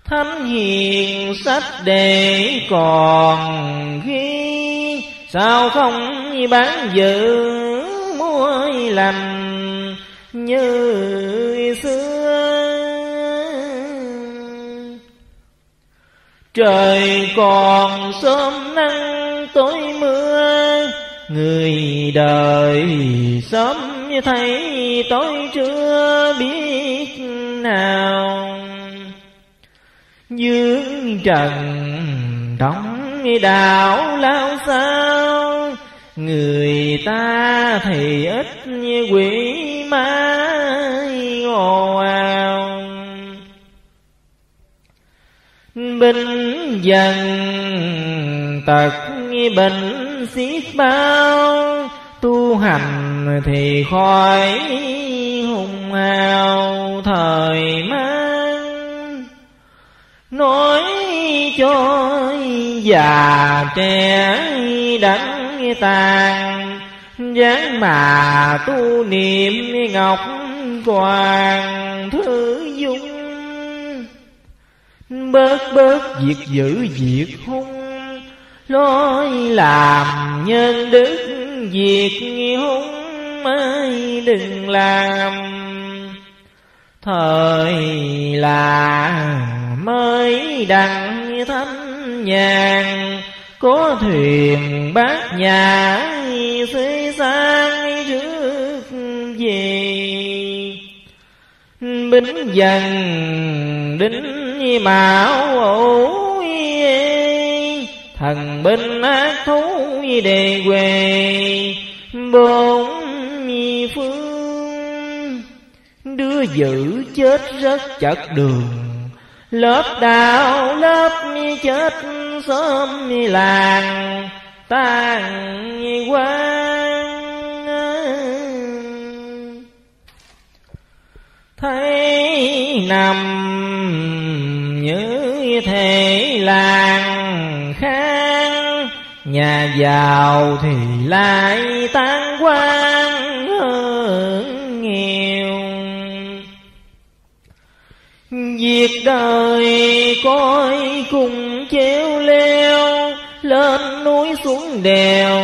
Thánh hiền sách để còn ghi, sao không bán giữ mua làm như xưa. Trời còn sớm nắng tối mưa, người đời sớm thấy tối chưa biết nào. Dương trần đóng đảo lao sao, người ta thì ít như quỷ ma ồ ào. Binh dần tật bệnh xiết bao, tu hành thì khỏi hùng hào thời mang. Nói cho già trẻ đắng tàn, dáng mà tu niệm ngọc hoàng thứ dung. Bớt bớt việc giữ việc hung, lối làm nhân đức việc hung mới đừng làm. Thời là mới đặng thánh nhàn, có thuyền bát nhã xây sang trước gì. Bính dần đính mão ổ, thần binh ác thú đề quê bốn phương. Đưa giữ chết rất chật đường, lớp đạo lớp chết sớm làng tan quang. Thấy nằm như thế làng khang, nhà giàu thì lại tan quang hơn nghèo. Việc đời coi cùng chéo leo lên lên núi xuống đèo,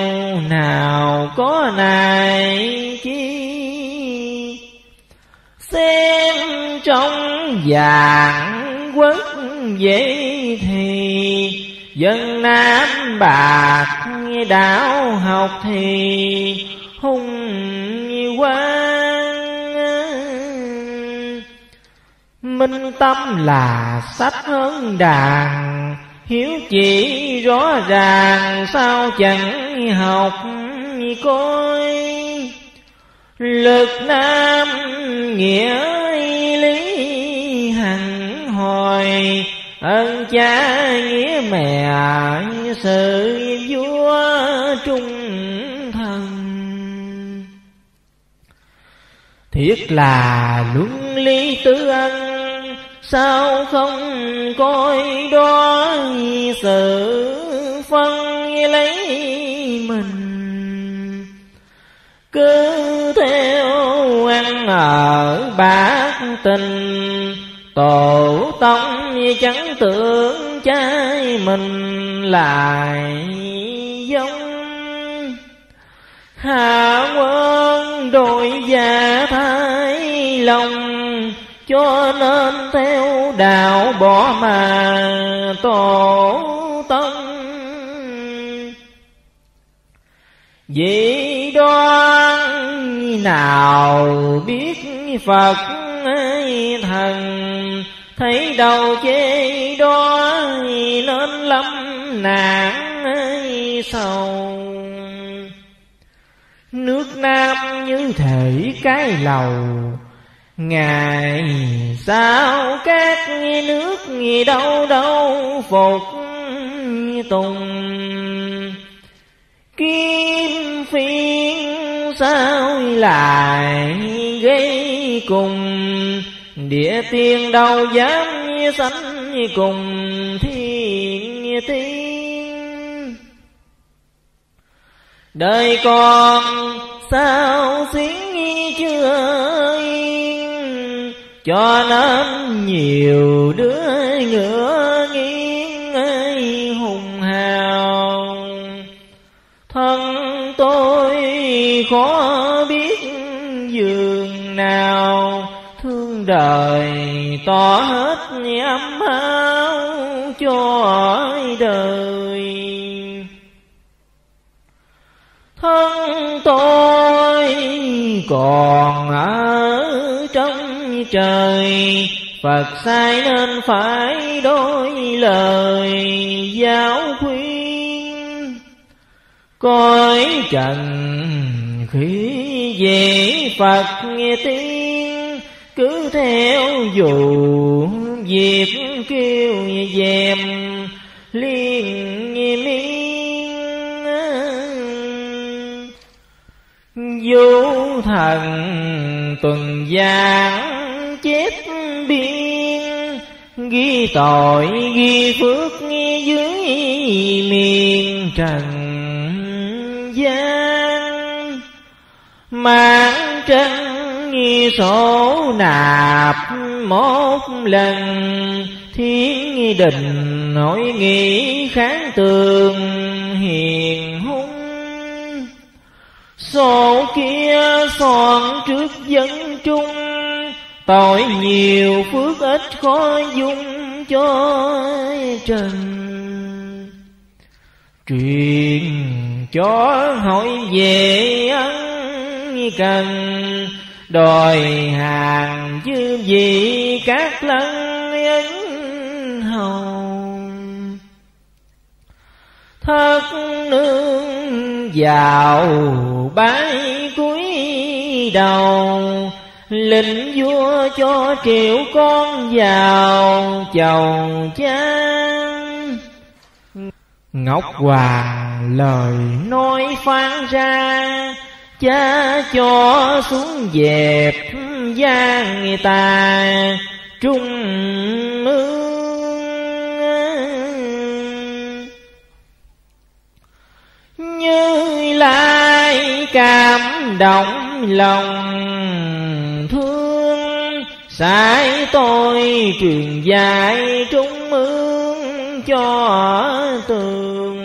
nào có nài chi. Xem trong vàng quốc vậy thì, dân Nam bạc đạo học thì hung quang. Minh tâm là sách hơn đàn, hiếu chỉ rõ ràng sao chẳng học coi. Lực Nam nghĩa lý hằng hồi, ơn cha nghĩa mẹ sự vua trung thần. Thiết là luân lý tứ ân, sao không coi đó sự phân lấy mình. Cứ theo ăn ở bát tình, tổ tông chẳng tưởng trái mình lại giống. Hạ quân đội già thái lòng, cho nên theo đạo bỏ mà tổ tân. Vì đoan nào biết Phật ấy thần, thấy đầu chê đó nên lắm nạn ấy sầu. Nước Nam như thể cái lầu, ngày sao các nước đâu đâu phục tùng. Kim phiến sao lại gây cùng, địa tiên đâu dám sánh cùng thiên tiên. Đời còn sao xuyến chưa, cho nên nhiều đứa ngựa nghiêng ấy hùng hào. Thân tôi khó biết giường nào, thương đời tỏ hết âm áo cho đời. Thân tôi còn ở trong trời, Phật sai nên phải đối lời giáo khuyên. Cõi trần khí về Phật nghe tiếng, cứ theo dù dịp kêu dèm liên miên. Vũ thần tuần giảng chết biên, ghi tội ghi phước nghe dưới miền trần gian. Mạng trần nghe sổ nạp một lần, thiên đình nổi nghĩ kháng tường hiền hung. Sổ kia soạn trước dân trung, tội nhiều phước ít khó dung cho trần. Truyền cho hỏi về ân cần, đòi hàng dư vị các lăng ấn hầu. Thất nương vào bái cúi đầu, lệnh vua cho triệu con vào chầu cha. Ngọc Hoàng lời nói phán ra, cha cho xuống dẹp gian tà trung ương. Như Lai cảm động lòng, sai tôi truyền dạy trung ương cho tường.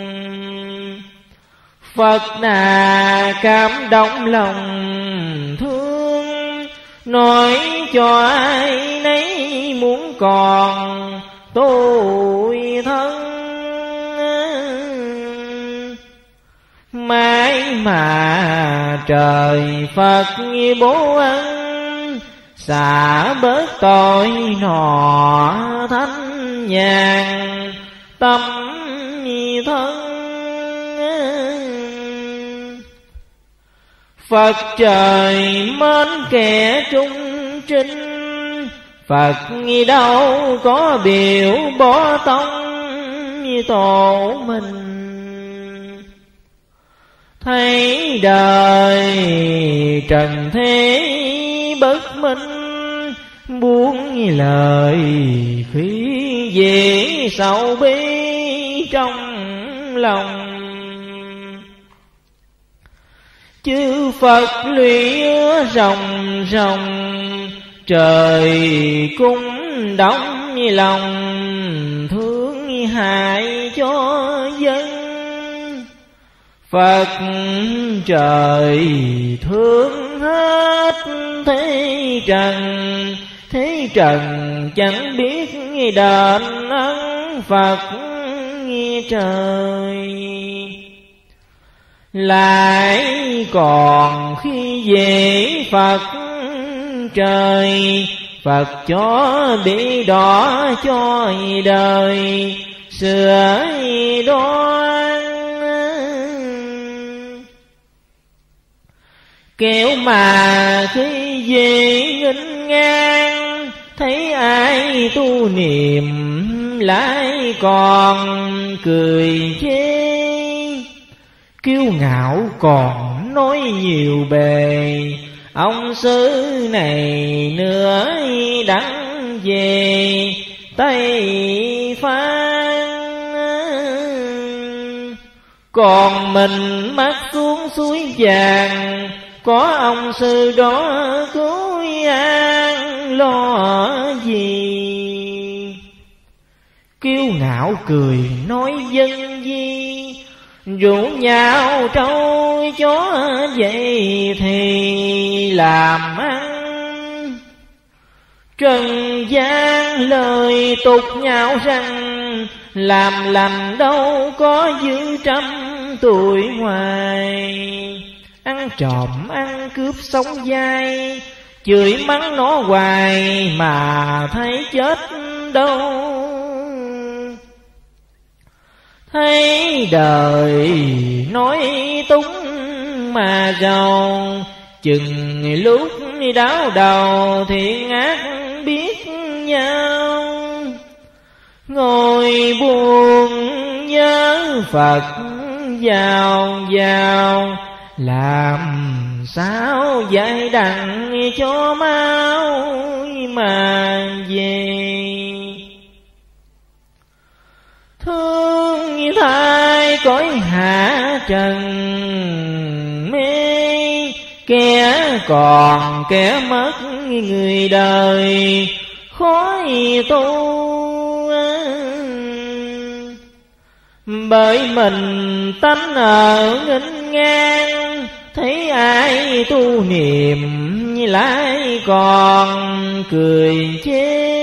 Phật nà cảm động lòng thương, nói cho ai nấy muốn còn tôi thân. Mãi mà trời Phật như bố ân, xả bớt tội nọ thánh nhàn tâm thân. Phật trời mến kẻ trung trinh, Phật đâu có biểu bỏ tông như tổ mình. Thấy đời trần thế bất minh, buông lời khí dễ sầu bi trong lòng. Chư Phật lũy rồng rồng, trời cũng đóng lòng thương hại cho dân. Phật trời thương hết thế trần, thế trần chẳng biết đền ân Phật trời. Lại còn khi về Phật trời, Phật cho bị đỏ cho đời sửa đoan. Kéo mà khi về nghênh ngang, thấy ai tu niệm lại còn cười chê. Kiêu ngạo còn nói nhiều bề, ông xứ này nữa đắng về Tây Phan. Còn mình mắt xuống suối vàng, có ông sư đó cứu an lo gì. Kiêu ngạo cười nói dân di, rủ nhau trâu chó vậy thì làm ăn. Trần gian lời tục nhau rằng, làm lành đâu có giữ trăm tuổi ngoài. Ăn trộm ăn cướp sống dai, chửi mắng nó hoài mà thấy chết đâu. Thấy đời nói túng mà giàu, chừng lúc đáo đầu thì ác biết nhau. Ngồi buồn nhớ Phật giàu giàu, làm sao giải đặng cho mau mà về. Thương thay cõi hạ trần mê, kẻ còn kẻ mất người đời khói tu. Bởi mình tánh ở nghênh ngang, thấy ai tu niệm lại còn cười chê.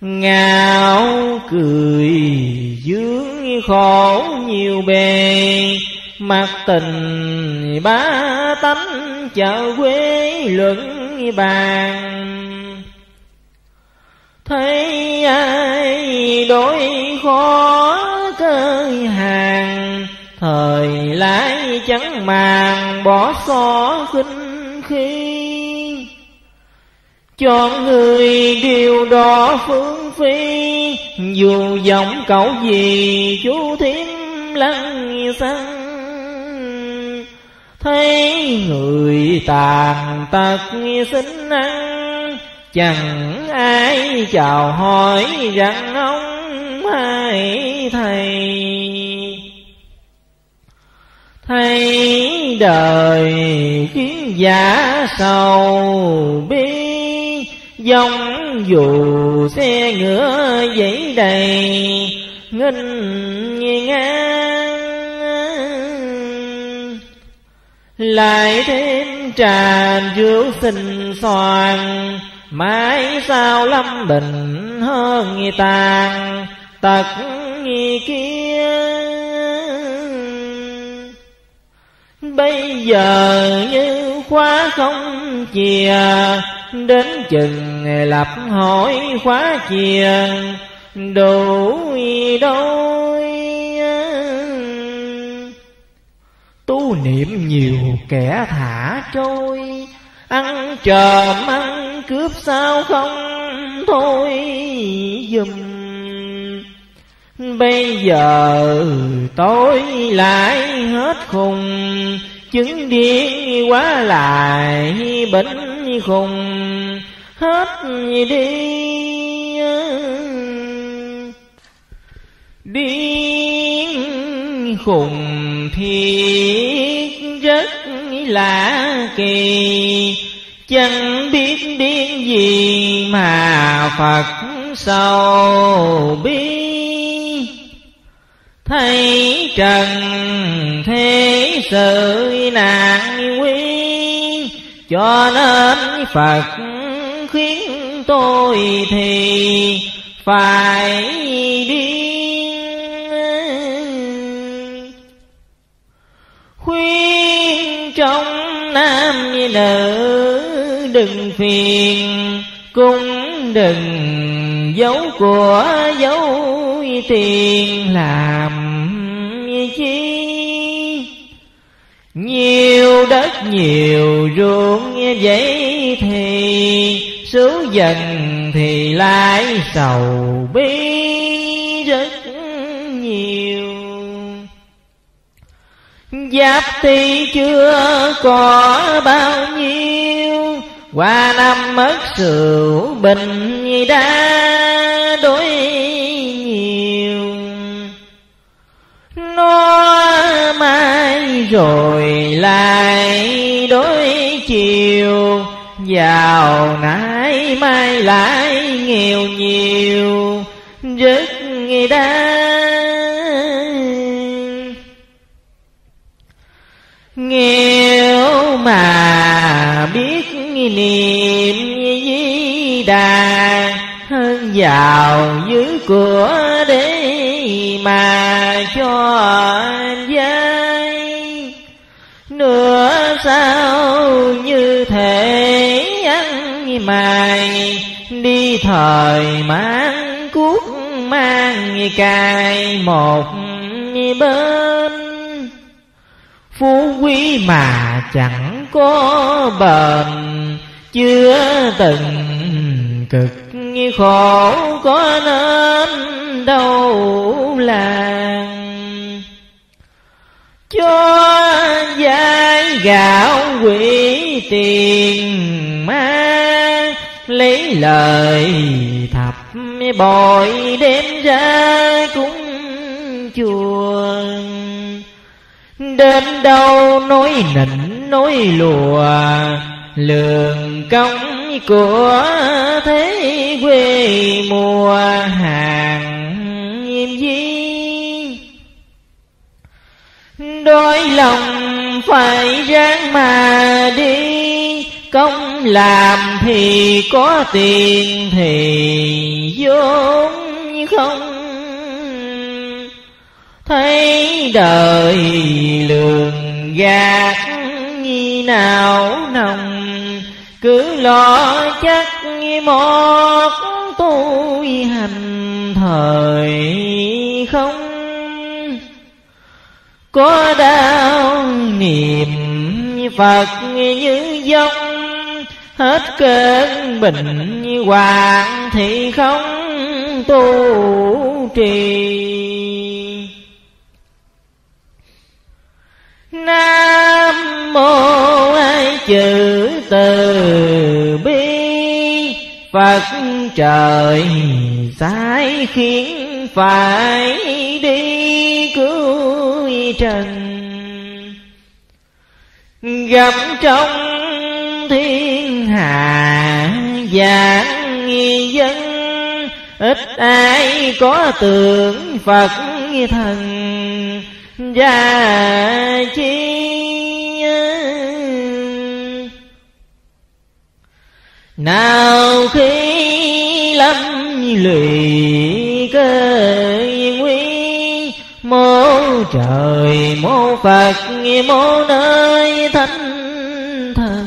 Ngạo cười dướng khổ nhiều bề, mặc tình bá tánh chợ quê luận bàn. Thấy ai đối khó cơ hàng, thời lái chẳng màng bỏ xó khinh khi. Cho người điều đó phương phi, dù giọng cậu gì chú thiếm lăng xăng. Thấy người tàn tật xin ăn, chẳng ai chào hỏi rằng ông hãy thầy. Thấy đời khiến giả sầu bi, dòng dù xe ngựa dãy đầy nghênh ngang. lại thêm trà dương sinh soàn, mãi sao lâm bình hơn nghi tàn tật nghi kia. Bây giờ như khóa không chìa, đến chừng lập hỏi khóa chìa đủ đôi. Tu niệm nhiều kẻ thả trôi, ăn trộm ăn cướp sao không thôi dùm. Bây giờ tối lại hết khùng, chứng điên quá lại bệnh khùng hết đi. Điên khùng thì rất lạ kỳ, chẳng biết điên gì mà Phật sầu biết. Thấy trần thế sự nạn nguy, cho nên Phật khuyến tôi thì phải điên. Khuyên trong nam như nữ đừng phiền, cũng đừng dấu của dấu tiền làm chi. Nhiều đất nhiều ruộng vậy thì xứ dần thì lại sầu bi rất nhiều. Giáp Tý chưa có bao nhiêu, qua năm mất rượu bình đã đối nhiều. Nó mai rồi lại đối chiều, giàu nãy mai lại nghèo nhiều rất đa. Nghèo mà biết niệm Di Đà, hơn giàu dưới của để mà cho dai. Nửa sao như thể ăn mày, đi thời mang cuốc mang cài một bên. Phú quý mà chẳng có bền, chưa từng cực khổ có nên đâu là. Cho dai gạo quỷ tiền má, lấy lời thập bội đem ra cúng chùa. Đến đâu nói nịnh nói lùa, lường công của thế quê mùa hàng gì. Đôi lòng phải ráng mà đi, công làm thì có tiền thì vốn không. Thấy đời lường gạt như nào nồng, cứ lo chắc một tôi hành thời không. Có đau niệm Phật như dông, hết cơn bệnh hoạn thì không tu trì. Nam mô ai chữ từ bi, Phật trời sai khiến phải đi cứu trần. Gặp trong thiên hạ giảng dân, ít ai có tượng Phật thần gia chi. nào khi lâm lụy cơ nguy, mô trời mô Phật mô nơi thánh thần.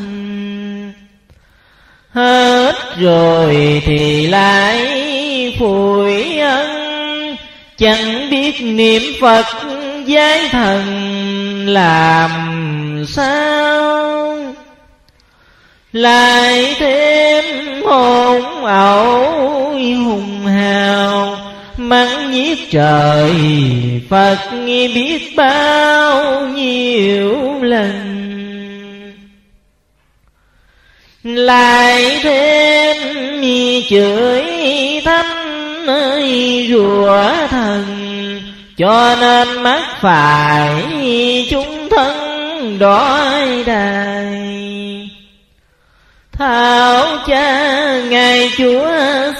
Hết rồi thì lại phủi ân, chẳng biết niệm Phật giáng thần làm sao. Lại thêm hồn ẩu hùng hào, mắng nhiếc trời Phật biết bao nhiêu lần. Lại thêm chửi thánh ơi rủa thần, cho nên mắc phải chúng thân đói đày. Thảo cha ngày Chúa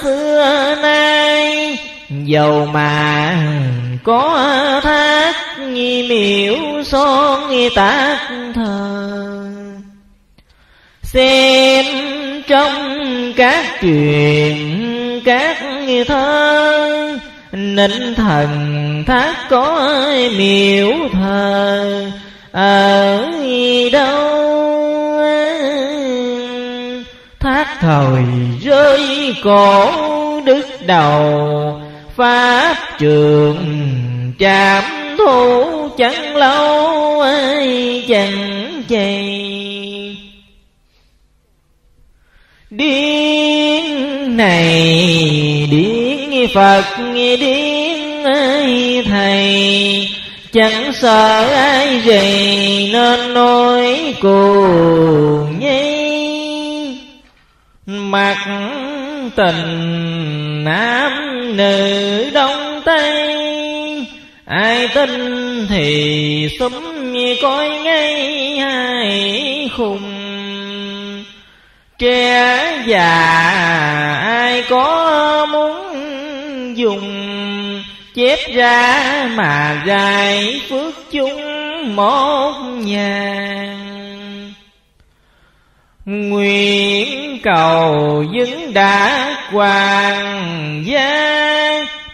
xưa nay, dầu mà có thác miễu son tác thờ. Xem trong các chuyện các thơ, nịnh thần thác có miễu thờ ở đâu. Thác thời rơi cổ đứt đầu, pháp trường chạm thủ chẳng lâu ai chẳng chạy. Điên này điên Phật điên ai thầy, chẳng sợ ai gì nên nói cùng nhé. Mặc tình nam nữ đông tây, ai tin thì sớm coi ngay hai khùng. Trẻ già ai có muốn dùng, chép ra mà dài phước chúng một nhà. Nguyện cầu vững đã hoàng gia,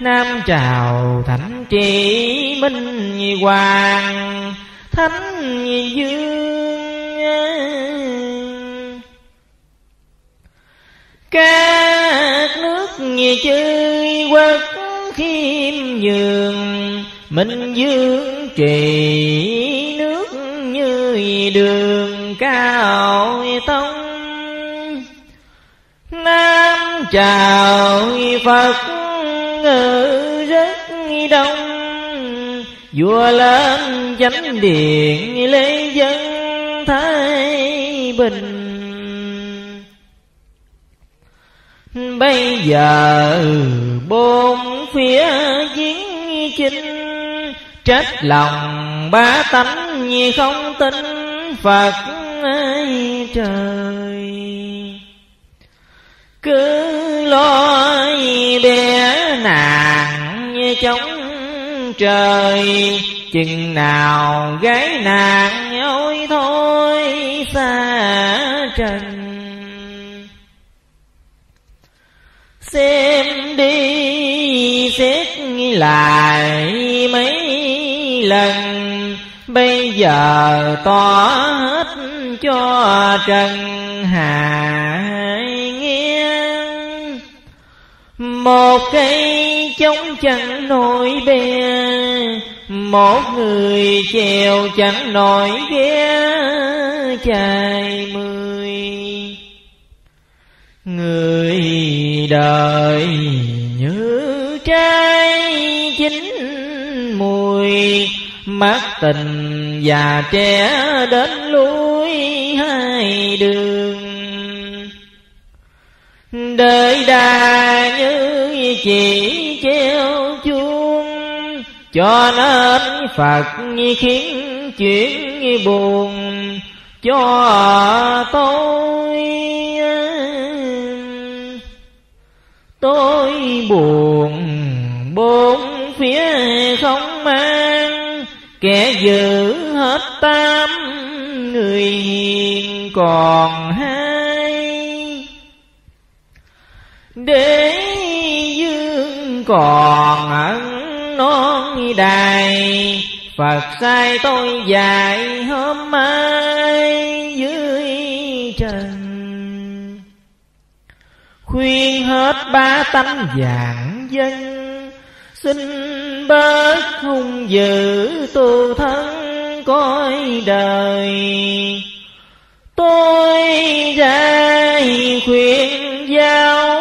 nam trào thánh trị minh hoàng thánh dương. Các nước chư quốc khiêm nhường, minh dương trị nước như đường cao tông. Nam chào Phật ngự rất đông, vua lên chánh điện Lê Dân Thái Bình. Bây giờ bốn phía chiến chinh, trách lòng bá tánh như không tin Phật ấy trời. Cứ lo bé nàng như trống trời, chừng nào gái nàng ôi thôi xa trần. Xem đi xét lại mấy lần, bây giờ tỏ hết cho trần hạ nghe. Một cây chống chẳng nổi bè, một người chèo chẳng nổi ghé chài mười. Người đời như trái chín mùi, mắt tình già trẻ đến lui hai đường. Đời đà như chỉ treo chuông, cho nên Phật khiến chuyện buồn cho tôi. Tôi buồn bốn phía không mang, kẻ giữ hết tám người hiền còn hai. Đế dương còn ẩn non đài, Phật sai tôi dạy hôm mai dưới trần. Khuyên hết ba tánh vạn dân, xin bớt hung dữ tu thân cõi đời. Tôi ra khuyên giáo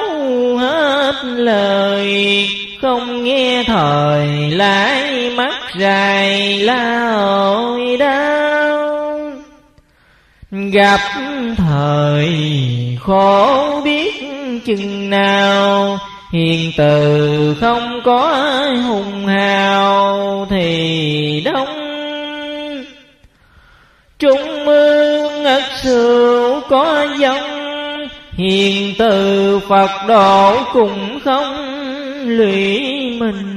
hết lời, không nghe thời lái mắt dài lao đau. Gặp thời khổ biết chừng nào, hiền từ không có hùng hào thì đông. Trung mương ất sửu có giống, hiền từ Phật độ cũng không lụy mình.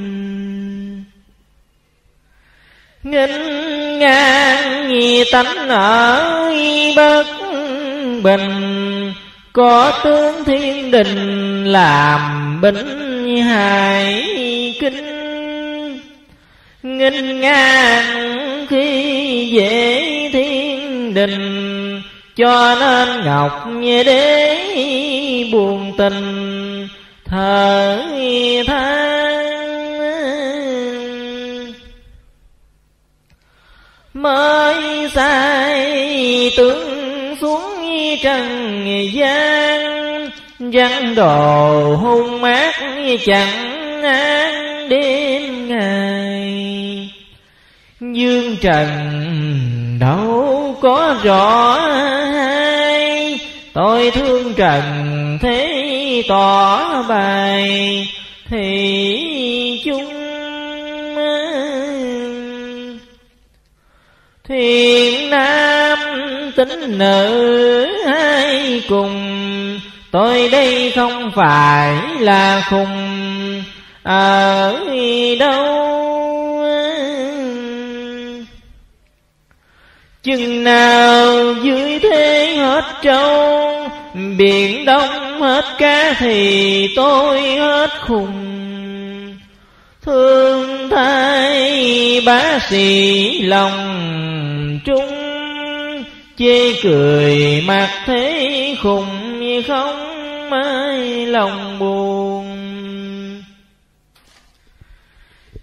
Nghênh ngang nghi tánh ở bất bình, có tướng thiên đình làm bính hải kinh. Nghênh ngang khi dễ thiên đình, cho nên Ngọc Như Đế buồn tình thở than. Mới sai tướng xuống trần gian, văn đồ hung mát chẳng an đêm ngày. Dương trần đâu có rõ hay, tôi thương trần thế tỏ bài thì chung. Thiện nam tính nữ hai cùng, tôi đây không phải là khùng ở đâu. Chừng nào dưới thế hết trâu, biển đông hết cá thì tôi hết khùng. Thương thay bá sĩ lòng trung, chê cười mặt thế khùng không ai lòng buồn.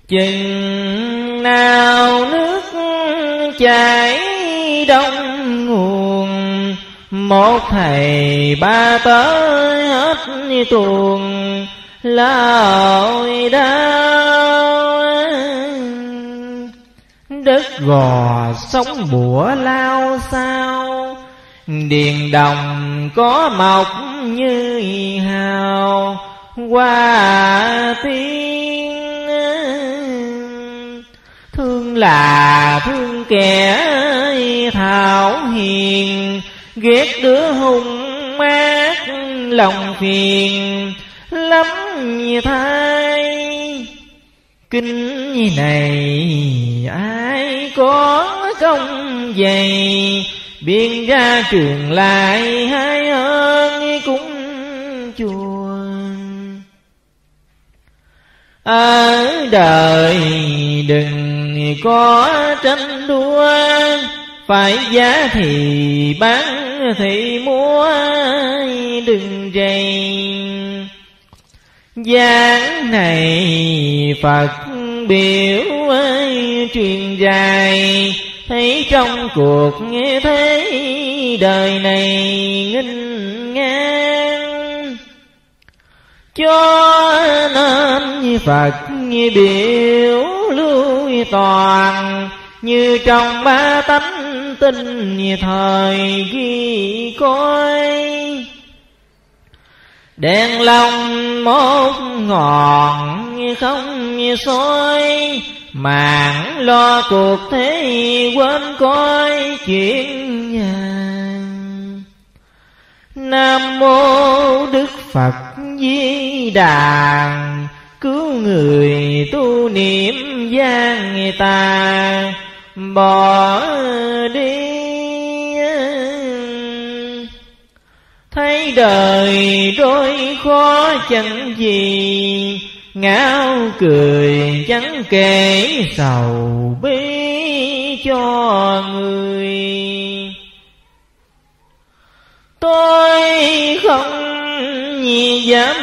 Chừng nào nước chảy đông nguồn, một thầy ba tới hết tuồng lao đau. Đất gò sóng bủa lao sao, điền đồng có mọc như hào hoa tiên. Thương là thương kẻ thảo hiền, ghét đứa hung mát lòng phiền lắm thay. Kinh này ai có công dày, biên ra trường lại hai ơn cũng chùa. Ở đời đừng có tranh đua, phải giá thì bán thì mua đừng rầy. Giảng này Phật biểu ấy truyền dài, thấy trong cuộc nghe thấy đời này nghênh ngang. Cho nên Phật biểu lui toàn, như trong ba tánh tinh thời ghi coi. Đèn lòng một ngọn không soi, màng lo cuộc thế quên coi chuyện nhà. Nam mô Đức Phật Di Đà, cứu người tu niệm gian tà bỏ đi. Thấy đời rối khó chẳng gì, ngáo cười chẳng kể sầu bi cho người. Tôi không gì dám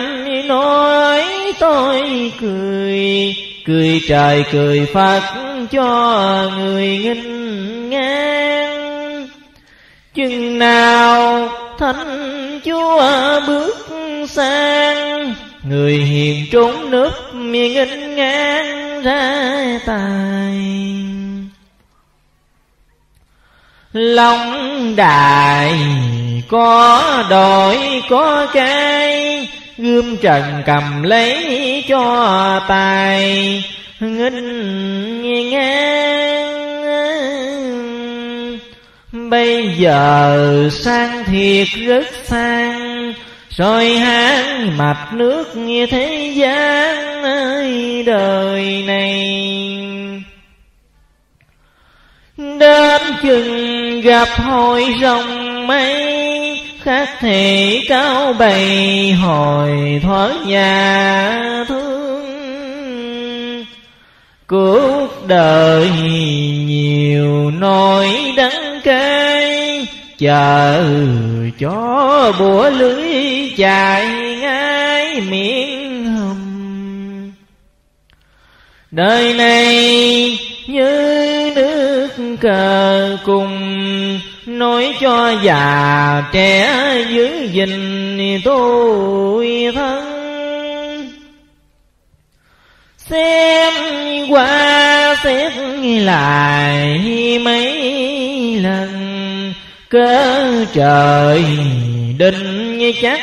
nói, tôi cười cười trời cười Phật cho người nghinh ngang. Chừng nào Thánh Chúa bước sang, người hiền trốn núp nghinh ngang ra tài. Lòng đài có đổi có cái, gươm trần cầm lấy cho tài nghinh ngang. Bây giờ sang thiệt rất sang, soi hán mạch nước như thế gian ơi đời này. Đến chừng gặp hội rồng mây, khác thể cao bầy hồi thoát nhà thương. Cuộc đời nhiều nỗi đắng cay, chờ chó bủa lưới chạy ngay miệng hầm. Đời này như nước cờ cùng, nói cho già trẻ giữ gìn tôi thân. Xem qua xét lại mấy lần, cớ trời định như chắc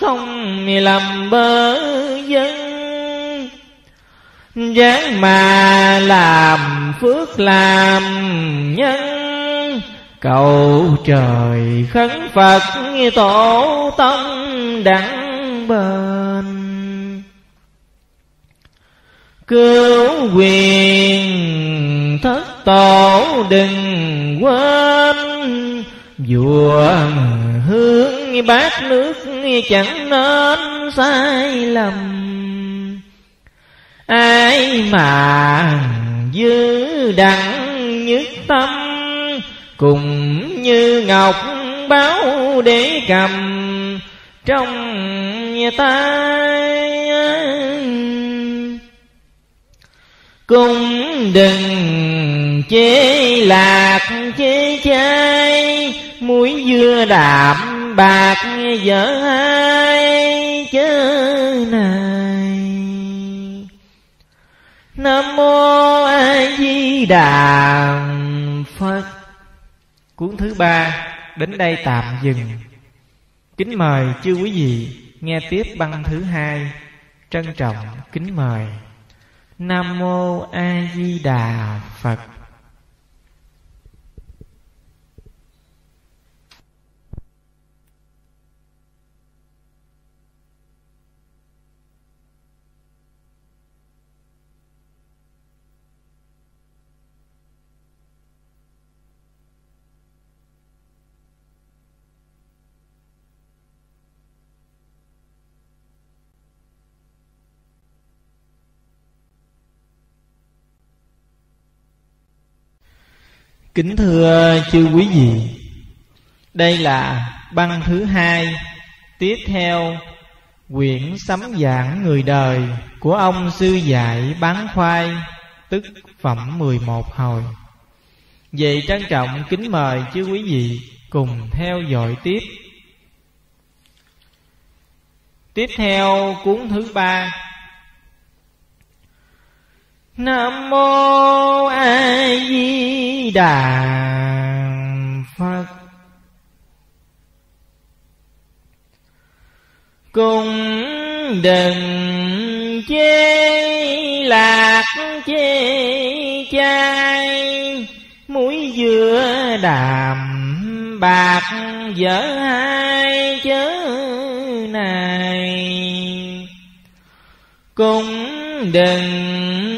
không làm bơ vơ. Ráng mà làm phước làm nhân, cầu trời khấn Phật tổ tông đặng bền. Cứu quyền thất tổ đừng quên, vua hướng bát nước chẳng nên sai lầm. Ai mà giữ đặng nhất tâm, cùng như ngọc báo để cầm trong tay. Cũng đừng chế lạc chế chai, muối dưa đạm bạc vỡ hai chớ này. Nam Mô A Di Đà Phật. Cuốn thứ ba đến đây tạm dừng. Kính mời chư quý vị nghe tiếp băng thứ hai. Trân trọng kính mời. Nam Mô A Di Đà Phật. Kính thưa chư quý vị, đây là băng thứ hai tiếp theo quyển Sấm Giảng Người Đời của ông sư dạy Bán Khoai, tức phẩm mười một hồi. Vậy trân trọng kính mời chư quý vị cùng theo dõi tiếp. Tiếp theo cuốn thứ ba. Nam Mô A Di Đà Phật. Cũng đừng chê lạc chê chai, muối dưa đàm bạc vỡ hai chớ này. Cũng đừng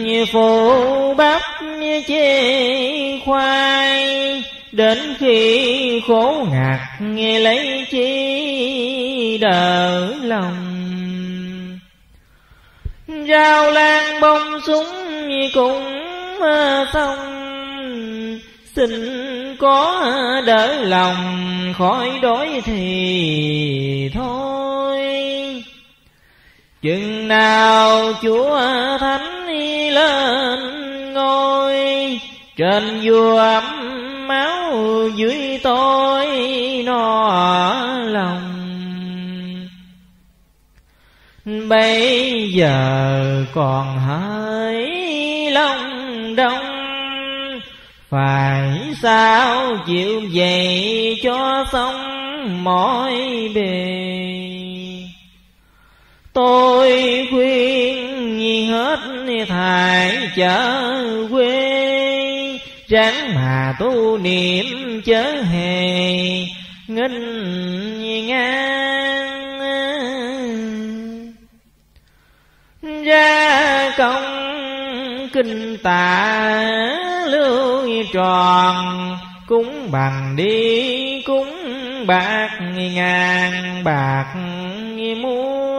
như phủ bắp như chê khoai, đến khi khổ ngặt nghe lấy chi đỡ lòng. Rau lan bông súng cũng xong, xin có đỡ lòng khỏi đói thì thôi. Chừng nào Chúa Thánh lên ngôi, trên vua ấm máu dưới tôi no lòng. Bây giờ còn hỡi lòng đông, phải sao chịu dậy cho xong mỏi bề. Tôi khuyên hết thải chở quê, ráng mà tu niệm chớ hề nghênh ngang. Ra công kinh tạ lưu tròn, cúng bằng đi cúng bạc ngàn bạc muôn.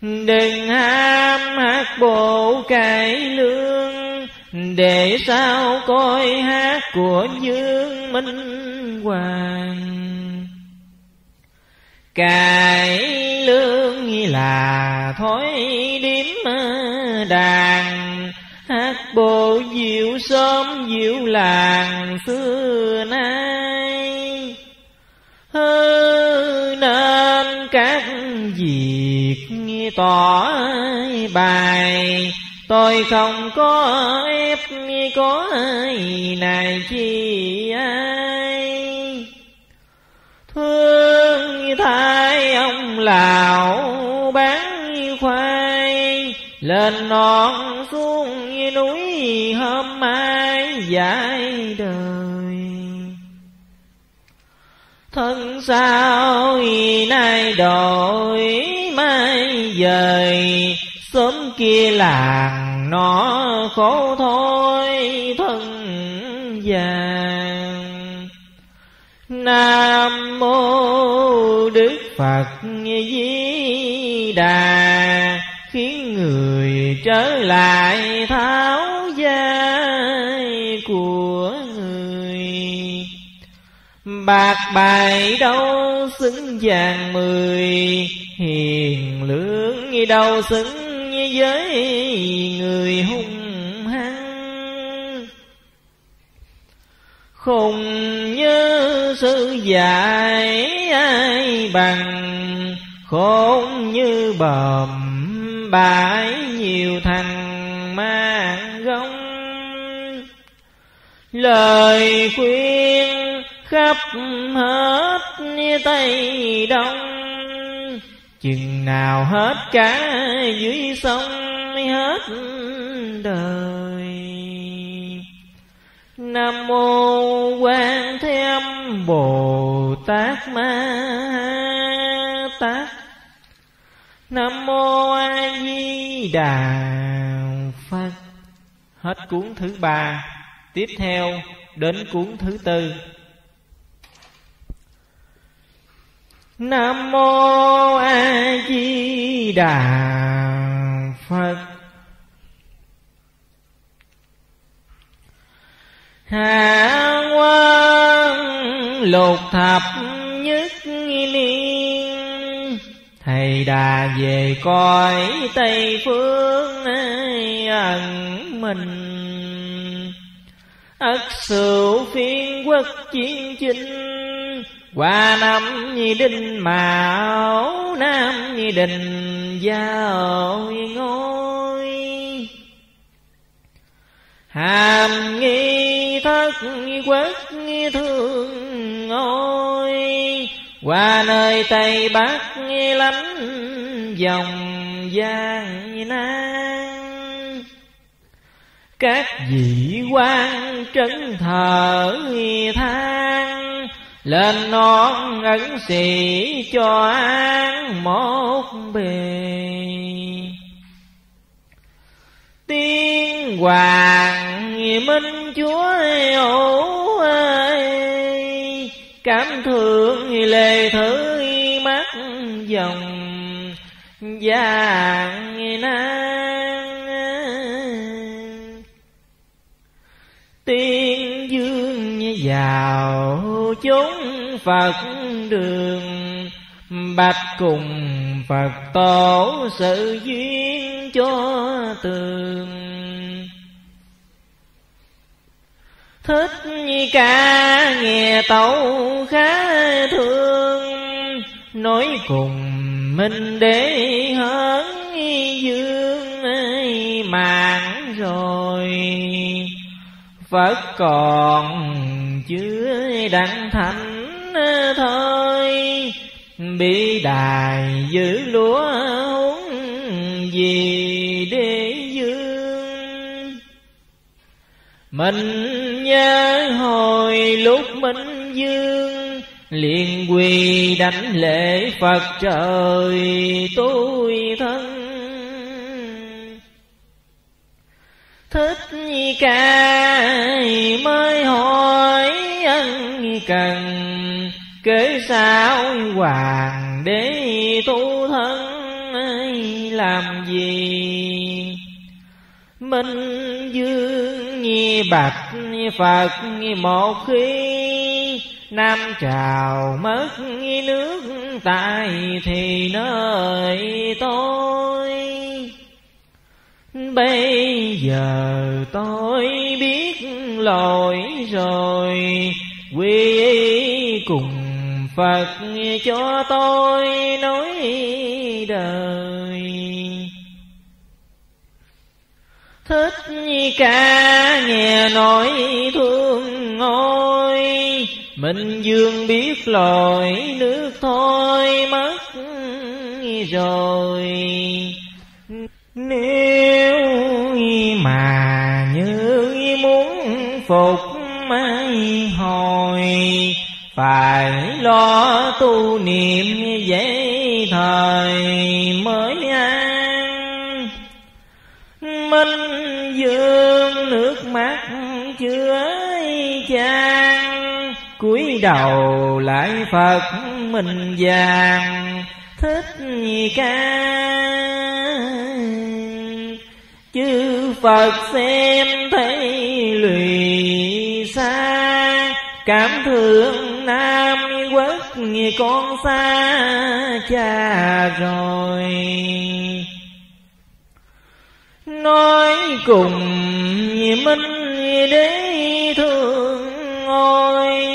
Đừng ham hát bộ cải lương, để sao coi hát của Dương Minh Hoàng. Cải lương là thói điếm đàn, hát bộ diệu sớm diệu làng xưa nay. Hư nên các việc tỏ bài, tôi không có ép có ai này chi ai. Thương thay ông lão bán khoai, lên non xuống núi hôm mai dãi đời. Thân sao nay đổi mai dời, sớm kia làng nó khổ thôi thân vàng. Nam mô Đức Phật Di Đà, khiến người trở lại tháo dây của người. Bạc bài đâu xứng vàng mười, hiền lương đâu xứng với người hung hăng. Khùng như sự dại ai bằng, khốn như bờm bãi nhiều thằng mang gông. Lời khuyên khắp hết Tây Đông, chừng nào hết cả dưới sông hết đời. Nam mô Quan Thế Âm Bồ Tát Ma Tát. Nam mô A Di Đà Phật. Hết cuốn thứ ba, tiếp theo đến cuốn thứ tư. Nam mô A Di Đà Phật. Hạ quan lục thập nhất niên, thầy Đà về cõi Tây phương ẩn mình. Ất Sửu phiên quốc chiến chinh, qua năm Đinh Mão Nam Đình giao ngôi. Hàm nghi thất quốc thương ngôi, qua nơi Tây Bắc lánh dòng gian nan. Các vị quan trấn thở than, lên non ấn sĩ cho an một bề. Tiên hoàng minh chúa ơi, cảm thương Lê Thứ dòng vàng nan. Tiên dương vào chốn Phật đường, bạch cùng Phật tổ sự duyên cho tường. Thích Ca nghe tấu khá thương, nói cùng mình để hớn dương mạng rồi. Phật còn chưa đặng thánh thôi, bị đài giữ lúa uống gì để dương. Mình nhớ hồi lúc Minh Dương, liền quỳ đánh lễ Phật trời tôi thân. Thích Ca mới hỏi ân cần, kể sao hoàng đế tu thân làm gì. Minh Dương nghe bạch Phật một khi, Nam trào mất nước tại thì nơi tôi. Bây giờ tôi biết lỗi rồi, quy cùng Phật cho tôi nói đời. Thích Ca nghe nói thương ngôi, Minh Dương biết lỗi nước thôi mất rồi. Nếu mà như muốn phục mấy hồi, phải lo tu niệm dễ thời mới an. Minh Dương nước mắt chứa chan, cúi đầu lại Phật mình vàng. Thích Ca chư Phật xem thấy lụy xa, cảm thương Nam Quốc con xa cha rồi. Nói cùng Minh Đế thương ôi,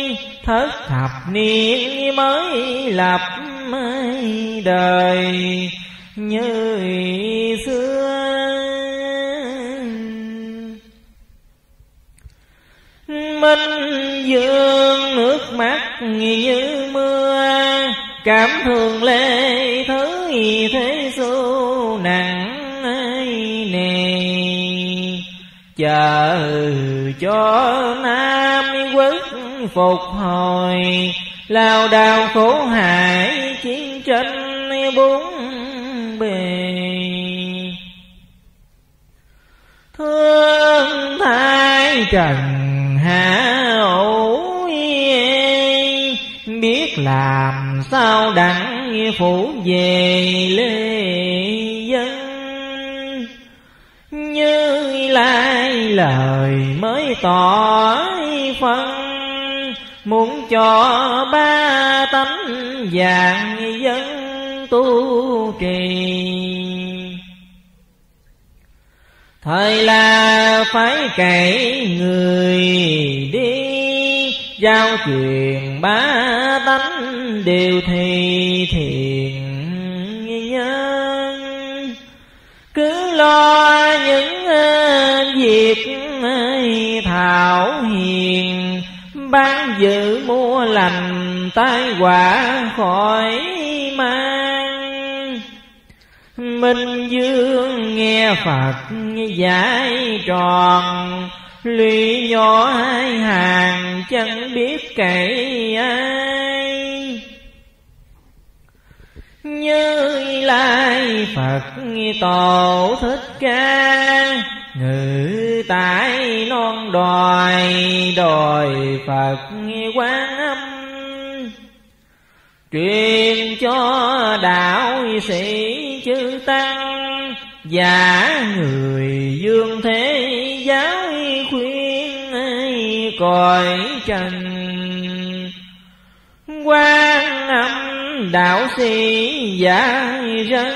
thất thập niên mới lập mấy đời như xưa. Minh Dương nước mắt như mưa, cảm thương lê thứ thế xô nặng nề. Chờ cho Nam Quốc phục hồi, lao đao khổ hải chiến tranh bốn bề. Thương thái trần hạ ổi, biết làm sao đặng phủ về Lê Dân. Như Lai lời mới tỏ phân, muốn cho ba tánh vàng dân tu trì. Thời là phải cậy người đi, giao truyền ba tánh đều thì thiện nhân. Cứ lo những việc thảo hiền, bán giữ mua lành tai họa khỏi mang. Minh Dương nghe Phật giải tròn, lụy nhỏ hai hàng chẳng biết kể ai. Như Lai Phật tổ Thích Ca, ngự tại non đòi đòi Phật Quán Âm. truyền cho đạo sĩ chư tăng, giả người dương thế giáo khuyên cõi trần. Quan âm đạo sĩ giả dân,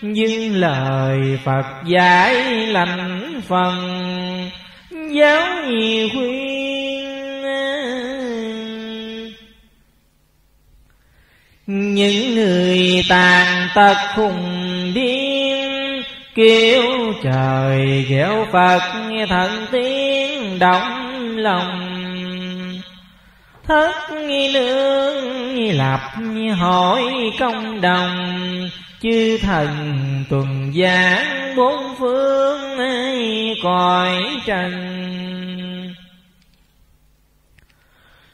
nhưng lời Phật dạy lành phần giáo khuyên. Những người tàn tật khùng điên, kêu trời kêu Phật thần tiếng động lòng. Thất nương lập hỏi công đồng, chư thần tuần giảng bốn phương cõi trần.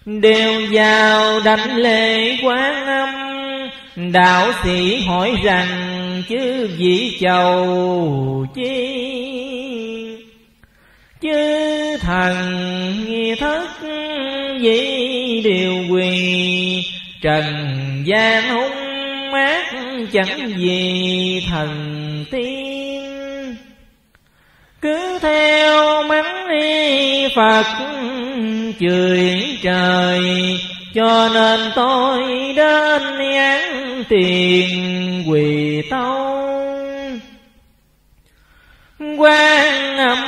Đều vào đảnh lễ Quán Âm, đạo sĩ hỏi rằng chư vị chầu chi. Chư thần thất vị đều quỳ, trần gian hung mát chẳng vì thần tiên. Cứ theo mắng Phật chửi trời, cho nên tôi đến án tiền quỳ tâu. Quan Âm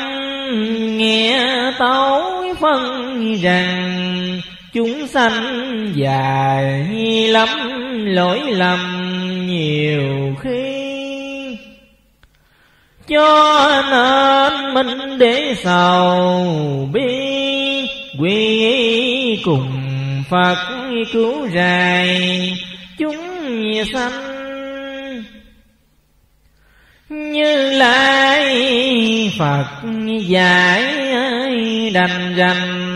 nghe tấu phân rằng, chúng sanh dài lắm lỗi lầm nhiều khi, cho nên mình để sầu bi, quy cùng Phật cứu rài chúng sanh. Như Lai Phật giải đành rành,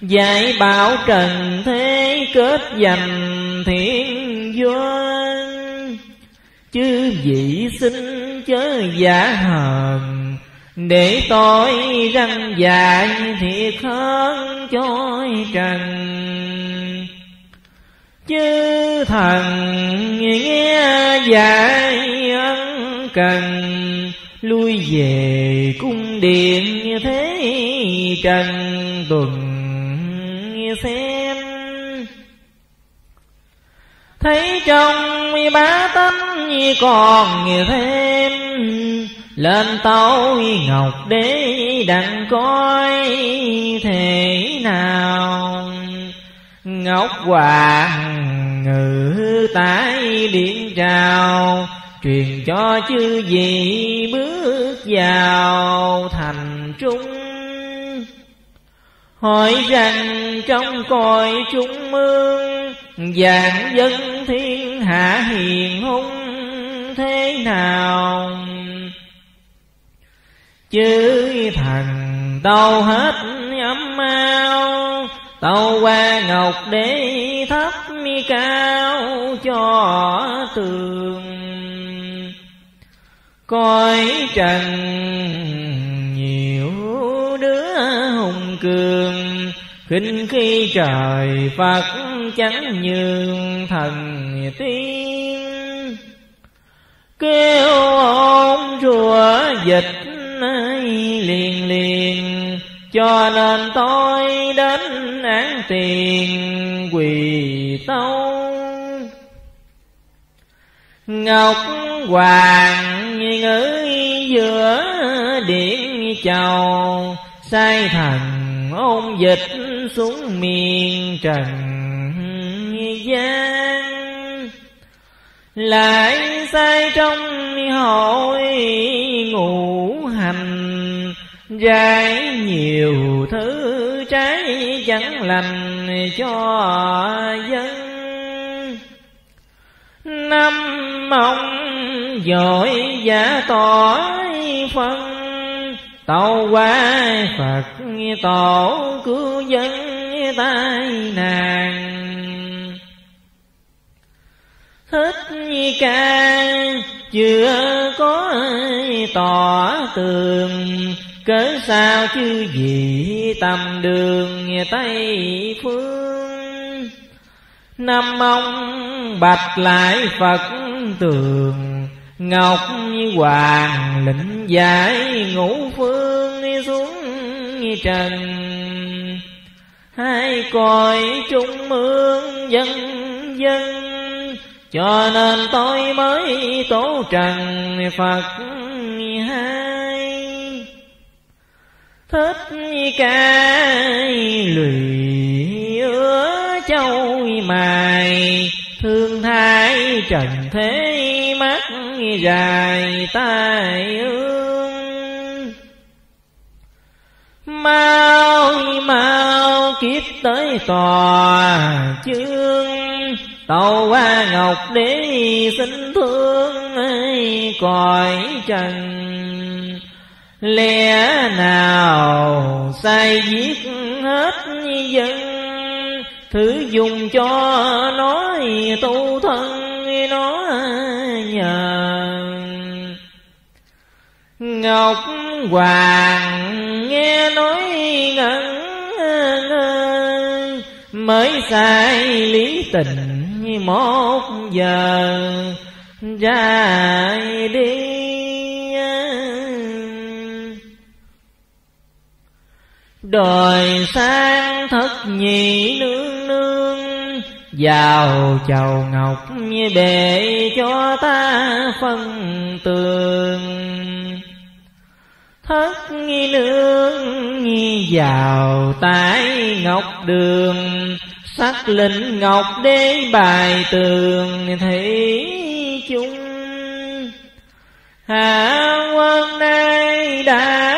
giải bảo trần thế kết dành thiên doanh. Chư vị xin chớ giả hờn, để tôi răng dạy thiệt hơn chói trần. Chư thần nghe dạy ân cần, lui về cung điện như thế trần tuần xem. Thấy trong bá tánh còn thêm, lên tấu ngọc đế đặng coi thế nào. Ngọc hoàng ngự tại điện trào, truyền cho chư vị bước vào thành trung. Hỏi rằng trong cõi trung ương, vạn dân thiên hạ hiền hung thế nào. Chư thần tâu hết ấm ao, tâu qua ngọc đế thấp mi cao cho tường. Cõi trần nhiều đứa hùng cường, khinh khi trời Phật chẳng nhường thần tiên. Kêu ôm rùa dịch liền liền, cho nên tôi đến án tiền quỳ tâu. Ngọc hoàng ngữ giữa điện chầu, sai thần ôn dịch xuống miền trần gian. Lại sai trong hội ngũ hành, rải nhiều thứ trái chẳng lành cho dân. Năm ông dội giả tỏ phân, tâu qua Phật tổ cứu dân tai nạn. Thích Ca chưa có tỏ tường, cớ sao chư vị tầm đường Tây phương. Năm ông bạch lại Phật tường, ngọc hoàng lĩnh giải ngũ phương xuống trần. Hai cõi trung mương dân dân, cho nên tôi mới tố trần Phật hai. Thích Ca lụy ứa châu mài, thương thái trần thế mắt dài tai ương. Mau mau kiếp tới tòa chương, tàu qua ngọc đế xin thương ấy cõi trần. Lẽ nào sai giết hết dân, thứ dùng cho nó tu thân nó nhờ. Ngọc hoàng nghe nói ngẩn ngơ, mới sai lý tình một giờ ra đi. Đời sang thất nhị nương nương, vào chầu ngọc như bệ cho ta phân tường. Thất nghi nương nghi vào tái ngọc đường, sắc lĩnh ngọc đế bài tường thấy chúng. Hạ quân nay đã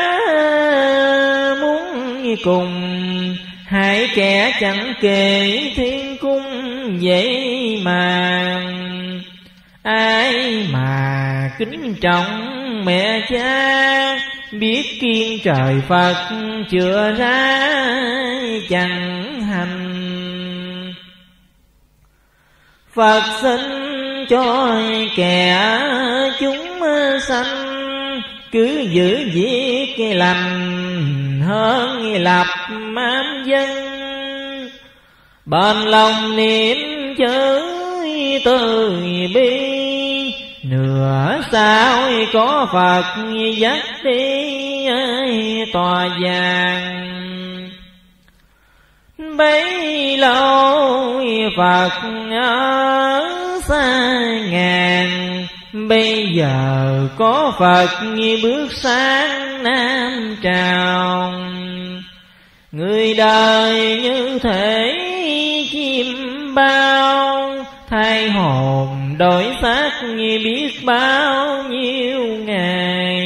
muốn cùng, hai kẻ chẳng kể thiên cung vậy mà. Ai mà kính trọng mẹ cha, biết kiên trời Phật chữa ra chẳng hành. Phật xin cho kẻ chúng sanh, cứ giữ việc lành hơn lập ám dân. Bên lòng niệm chữ từ bi, nửa sao có Phật dắt đi tòa vàng. Bấy lâu Phật ở xa ngàn, bây giờ có Phật như bước sang Nam trào. Người đời như thể chim bao, thay hồn đổi xác như biết bao nhiêu ngày.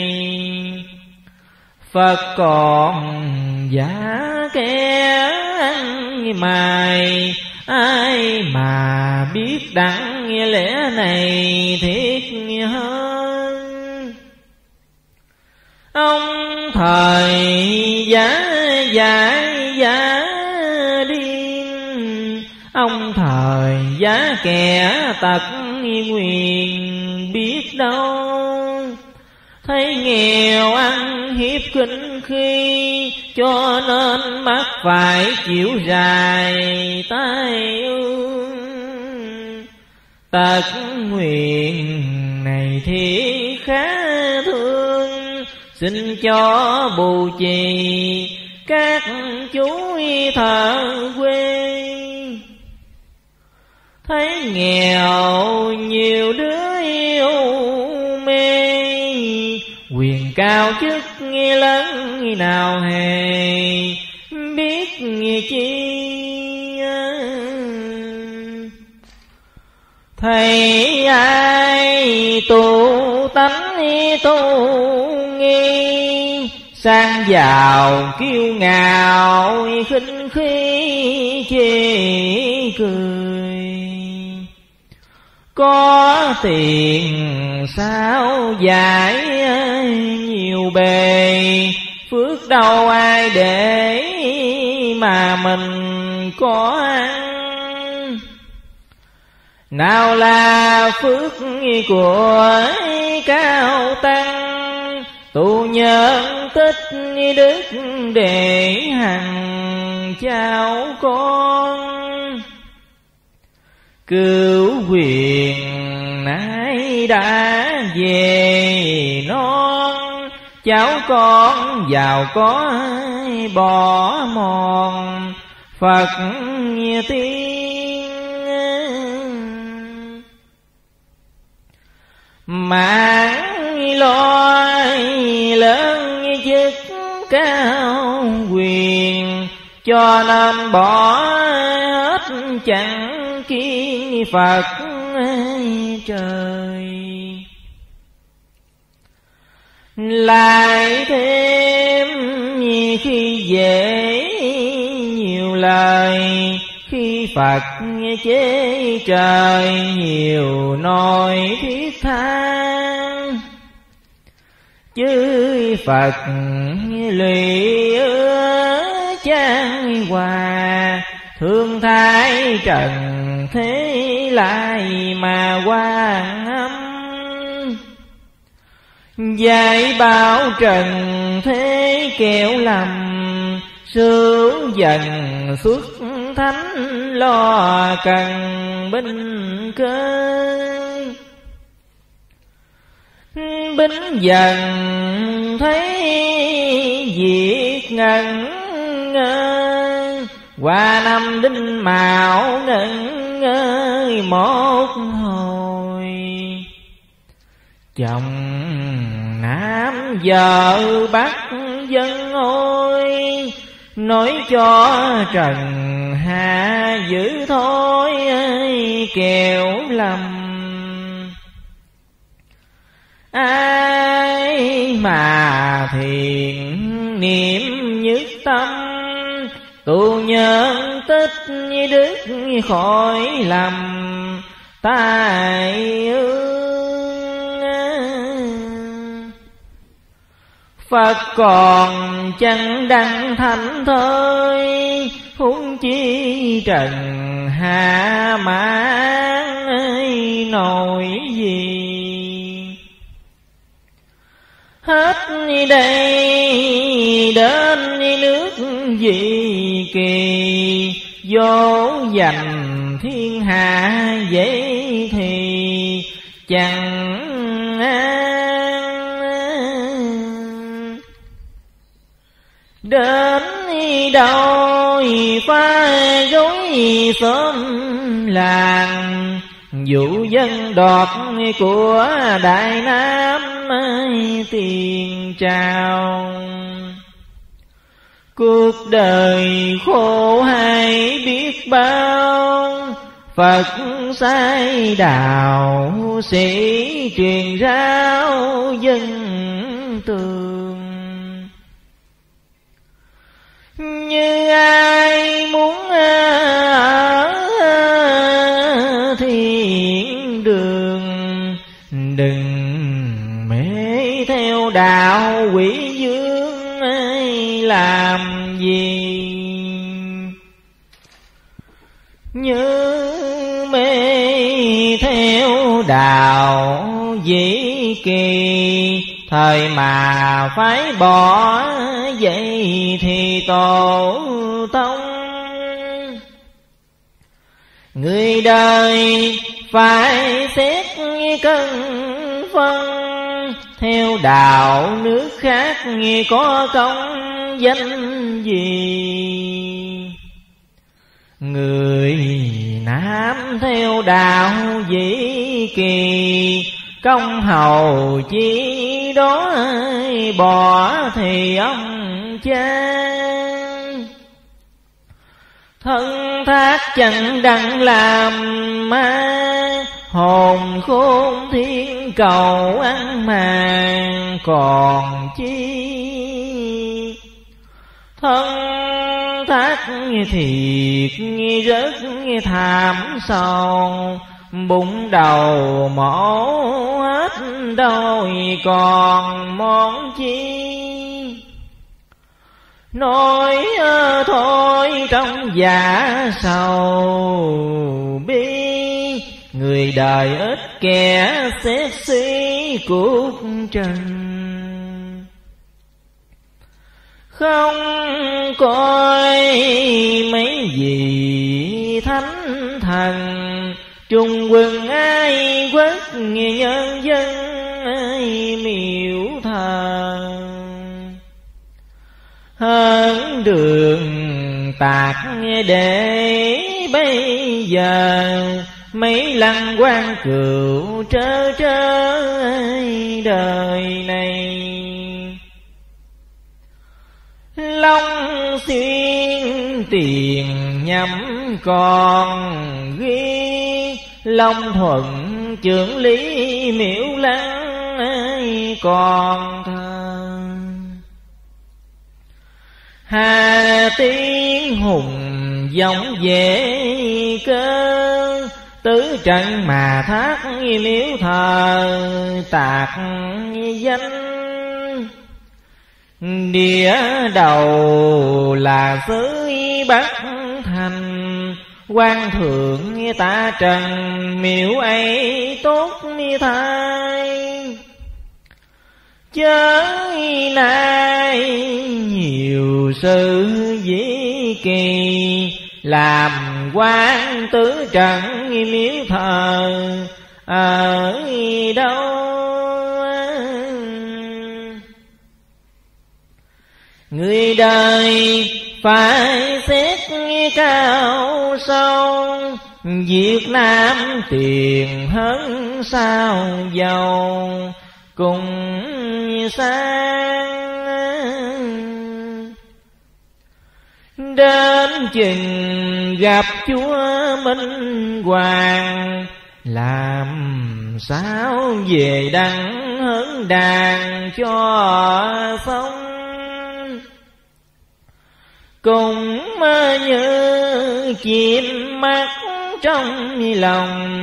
Phật còn giả kẻ mài, ai mà biết đặng nghĩa lẽ này thiết hơn. Ông thời giá giá giá điên, ông thời giá kẻ tật nguyền biết đâu. Thấy nghèo ăn hiếp khinh khi, cho nên mắc phải chịu dài tai ương. Tật nguyện này thì khá thương, xin cho bù trì các chú thợ quê. Thấy nghèo nhiều đứa yêu mê, quyền cao chức nghe lớn nào hề biết nghe chi. Thầy ai tu tánh tu nghi, sang giàu kiêu ngạo khinh khi chê cười. Có tiền sao giải nhiều bề, phước đâu ai để mà mình có ăn. Nào là phước của cao tăng, tu nhân tích đức để hằng cháu con. cứu quyền nãy đã về non, cháu con giàu có bỏ mòn Phật tiếng. Mãn lo lớn chức cao quyền, cho nên bỏ hết chẳng kiên Phật trời. Lại thêm khi dễ nhiều lời, khi Phật nghe chế trời nhiều nỗi thiết tha. Chư Phật lụy ưa trang hòa, thương thái trần thế lại mà quan âm. Dạy bảo trần thế kẻo lầm, sướng dần xuất thánh lo cần binh cơ. Bính dần thấy diệt ngẩn ngơ, qua năm đinh mạo ngẩn ngơ một hồi. Chồng Nam vợ Bắc dân ôi, nói cho trần hạ dữ thôi kẻo lầm. Ai mà thiền niệm nhất tâm, tu nhân tích như đức khỏi lầm tai ương. Phật còn chẳng đăng thánh thôi, huống chi trần hạ mãn nổi gì. Hết đây đến nước Dị Kỳ, vô dành thiên hạ vậy thì chẳng an. Đến đâu pha gối xóm làng, dụ dân đoạt của Đại Nam tiền trào. Cuộc đời khổ hay biết bao, Phật sai đạo sĩ truyền rao dân tường. Như ai muốn ở thiên đường, đừng đạo quỷ dương ấy làm gì. Như mê theo đạo Dĩ Kỳ, thời mà phải bỏ vậy thì tổ tông. Người đời phải xét cân phân, theo đạo nước khác nghe có công danh gì. Người Nam theo đạo Dĩ Kỳ, công hầu chi đó bỏ thì ông cha. Thân thác chẳng đặng làm ma, hồn khôn thiên cầu ăn mà còn chi. Thân thác thiệt rất thảm sầu, bụng đầu mổ hết đôi còn món chi. Nói thôi trong giả sầu bi, người đời ít kẻ xét xí cuộc trần. Không coi mấy gì thánh thần, chung quân ai quốc, nhân dân ai miễu thờ. Hơn đường tạc để bây giờ, mấy lăng quan cựu trớ trớ đời này. Long xuyên tiền nhắm còn ghi, Long Thuận trưởng lý miễu lăng còn thờ. Hà tiếng hùng giọng dễ cơ, tứ trận mà thác miếu thờ tạc danh. Địa đầu là xứ Bắc Thành, quan thượng tả trần miễu ấy tốt thay. Chớ nay nhiều sự dĩ kỳ, làm quan tứ trận miếu thờ ở đâu. Người đời phải xét cao sâu, Việt Nam tiền hơn sao giàu cùng sang. Đến chừng gặp Chúa Minh Hoàng, làm sao về đặng hướng đàn cho xong. Cũng như chìm mắt trong lòng,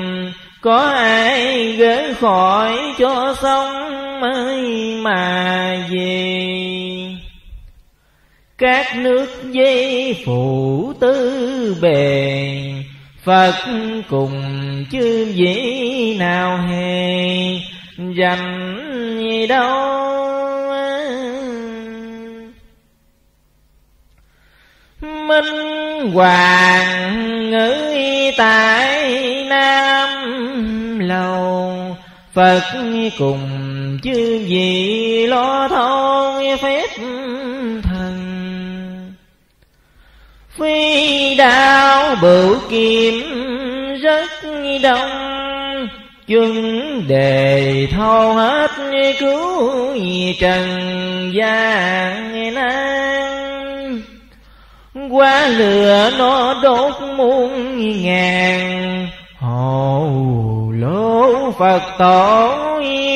có ai gỡ khỏi cho xong mới mà về. Các nước dây phủ tư bề, Phật cùng chư vị nào hề rành đâu. Minh Hoàng ngữ tại Nam Lầu, Phật cùng chư vị lo thôi phép thần. Phi đao bửu kiếm rất đông, chuyên đề thâu hết cứu trần gian nan. Qua lửa nó đốt muôn ngàn, hồ lô Phật tổ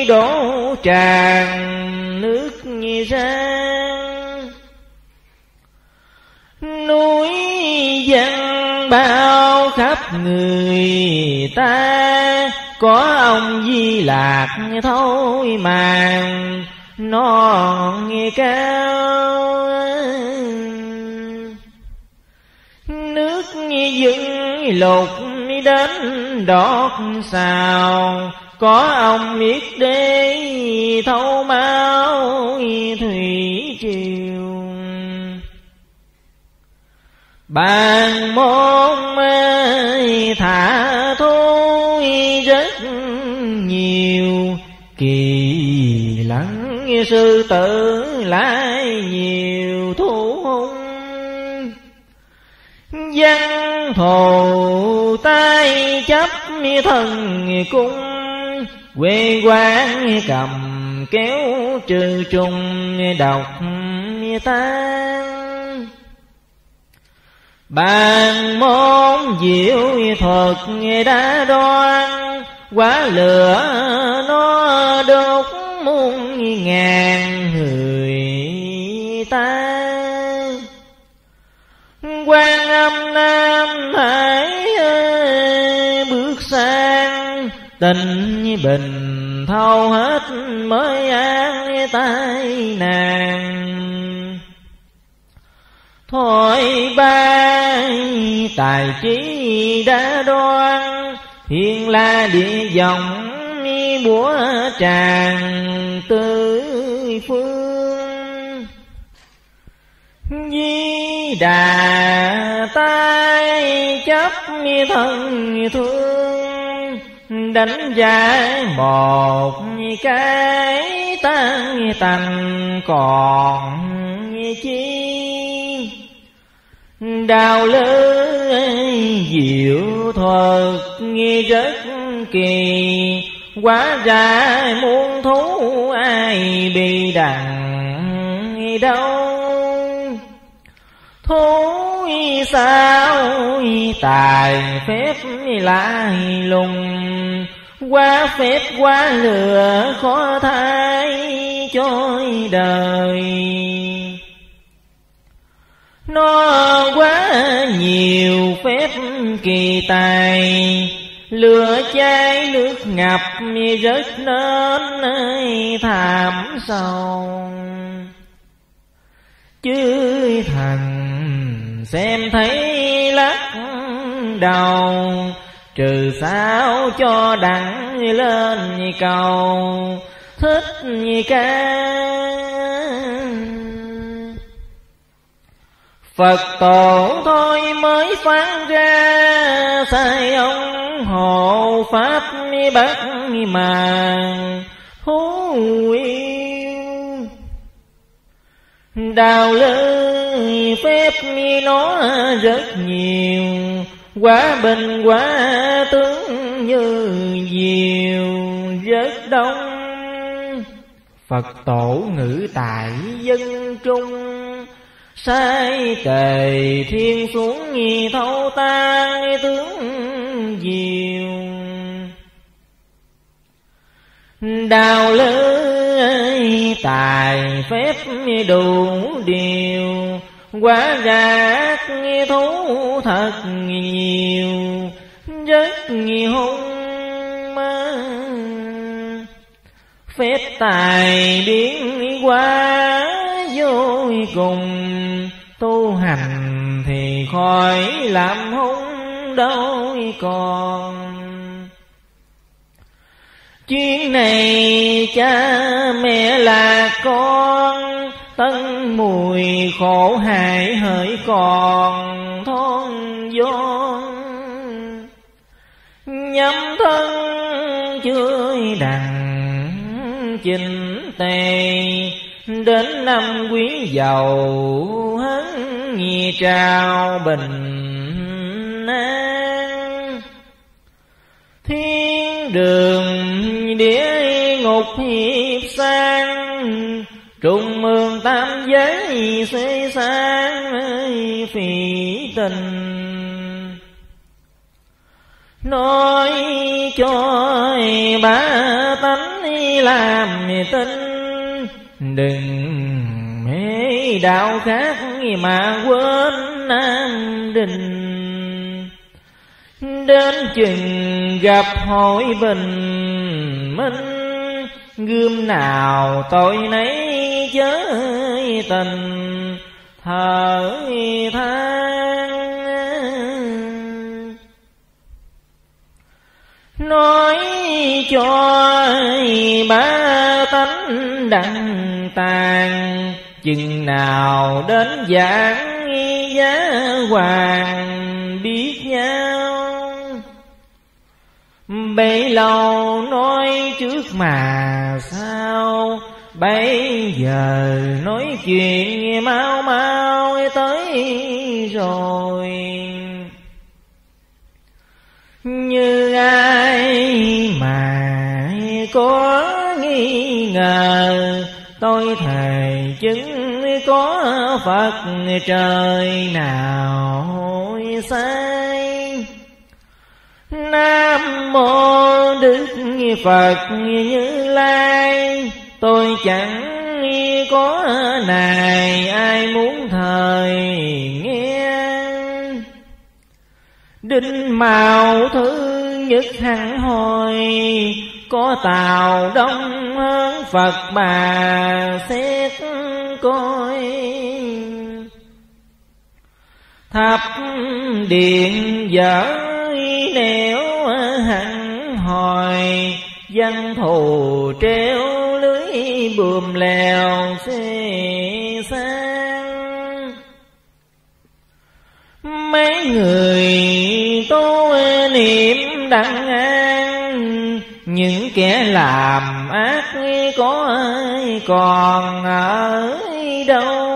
đổ tràn nước ra. Núi dân bao khắp người ta, có ông Di Lạc thôi mà non cao. Nước dưng lục đến đọt xào, có ông Yết Đế thâu máu thủy triều. Bàn môn mới thả thối rất nhiều, kỳ lắng sư tử lại nhiều thú hung. Văn thù tay chấp thần cung, quê quán cầm kéo trừ trùng độc tan. Bàn môn diệu thuật đã đoan, quá lửa nó đốt muôn ngàn người ta. Quan Âm Nam Hải bước sang, tình bình thâu hết mới an tai nàng. Thôi ba tài trí đã đoan, thiên la địa dòng búa tràng tứ phương. Di Đà tay chấp thân thương, đánh giá một cái tan tành còn chi đào lưới diệu thuật nghi rất kỳ quá ra muôn thú ai bị đặng đâu thú sao tài phép lại lùng quá phép quá lửa khó thay chối đời nó quá nhiều phép kỳ tài lửa cháy nước ngập rớt nên thảm sầu chứ thằng xem thấy lắc đầu trừ sao cho đặng lên cầu thích ca Phật tổ thôi mới phán ra sai ông hộ pháp bắt mà hú yêu đào lưới phép nó rất nhiều quá bình quá tướng như diều rất đông Phật tổ ngữ tại dân trung sai tề thiên xuống nghi thâu tan tướng diệu đào lưới tài phép đủ điều quá gác thú thật nhiều rất nhiều hung ma phép tài biến quá vô cùng tu hành thì khỏi làm hung đâu còn chuyến này cha mẹ là con tân mùi khổ hại hỡi còn thôn vốn nhắm thân chưa đặng chỉnh tề đến năm quý dầu hấn nghi trao bình an thiên đường địa ngục hiệp sang trùng mường tam giới xế sáng phỉ tình nói cho ba tánh làm tin đừng mê đạo khác mà quên an định đến chừng gặp hội bình minh gươm nào tội nấy chớ tình thở than nói cho ba tánh đặng tàn chừng nào đến giảng giá hoàng biết nhau bấy lâu nói trước mà sao bây giờ nói chuyện mau mau tới rồi như ai mà có nghi ngờ tôi thề chứng có Phật trời nào sai Nam Mô Đức Phật Như Lai tôi chẳng có này ai muốn thời nghe đinh màu thứ nhất hẳn hồi có tàu đông hơn Phật bà xét coi thập điện dở nẻo hẳn hồi dân thù treo lưới buồm lèo xê sang mấy người tôi niệm đặng an kẻ làm ác có ai còn ở đâu.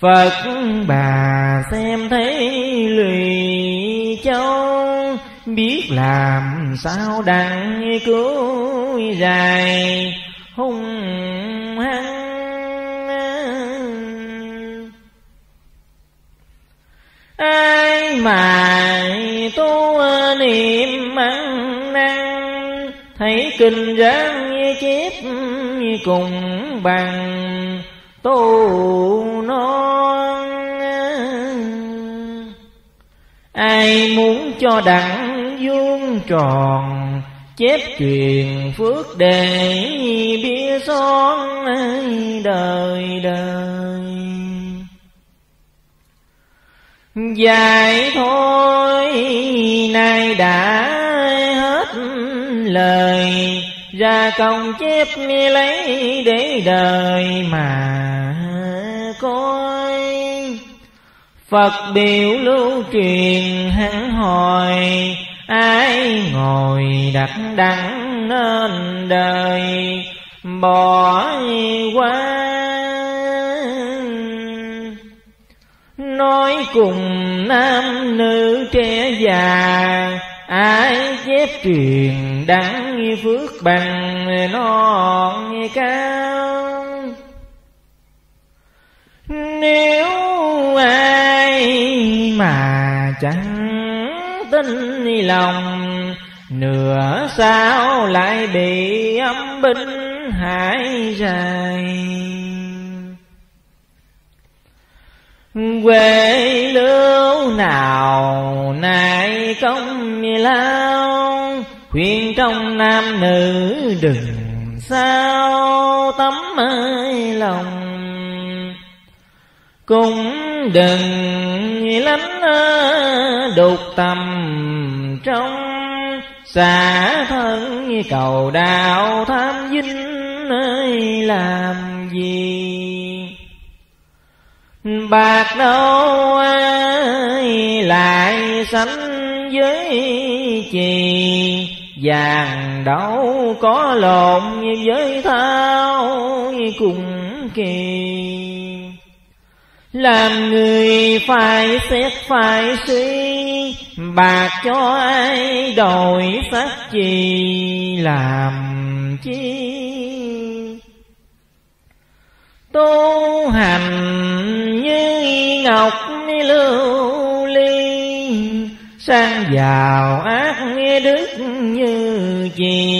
Phật bà xem thấy lụy châu, biết làm sao đặng cứu dài hung hăng. Ai mà tu niệm ăn năn, thấy kinh ráng chép cùng bằng tu non. Ai muốn cho đặng vuông tròn, chép truyền phước để bia son đời đời. Dài thôi nay đã hết lời, ra công chép lấy để đời mà coi. Phật biểu lưu truyền hẳn hồi, ai ngồi đặt đẳng nên đời bỏ qua. Nói cùng nam nữ trẻ già, ai chép truyền đẳng phước bằng non cao. Nếu ai mà chẳng tin lòng, nửa sao lại bị âm binh hải dài. Quê lưu nào nại công lao, khuyên trong nam nữ đừng sao tấm lòng. Cũng đừng lánh đục tầm trong, xả thân cầu đạo tham dính ơi làm gì. Bạc đâu ai lại sánh với chì, vàng đâu có lộn với thao cùng kỳ. Làm người phải xét phải suy, bạc cho ai đổi sắc chi làm chi. Tu hành như ngọc lưu ly, sang giàu ác đức như chì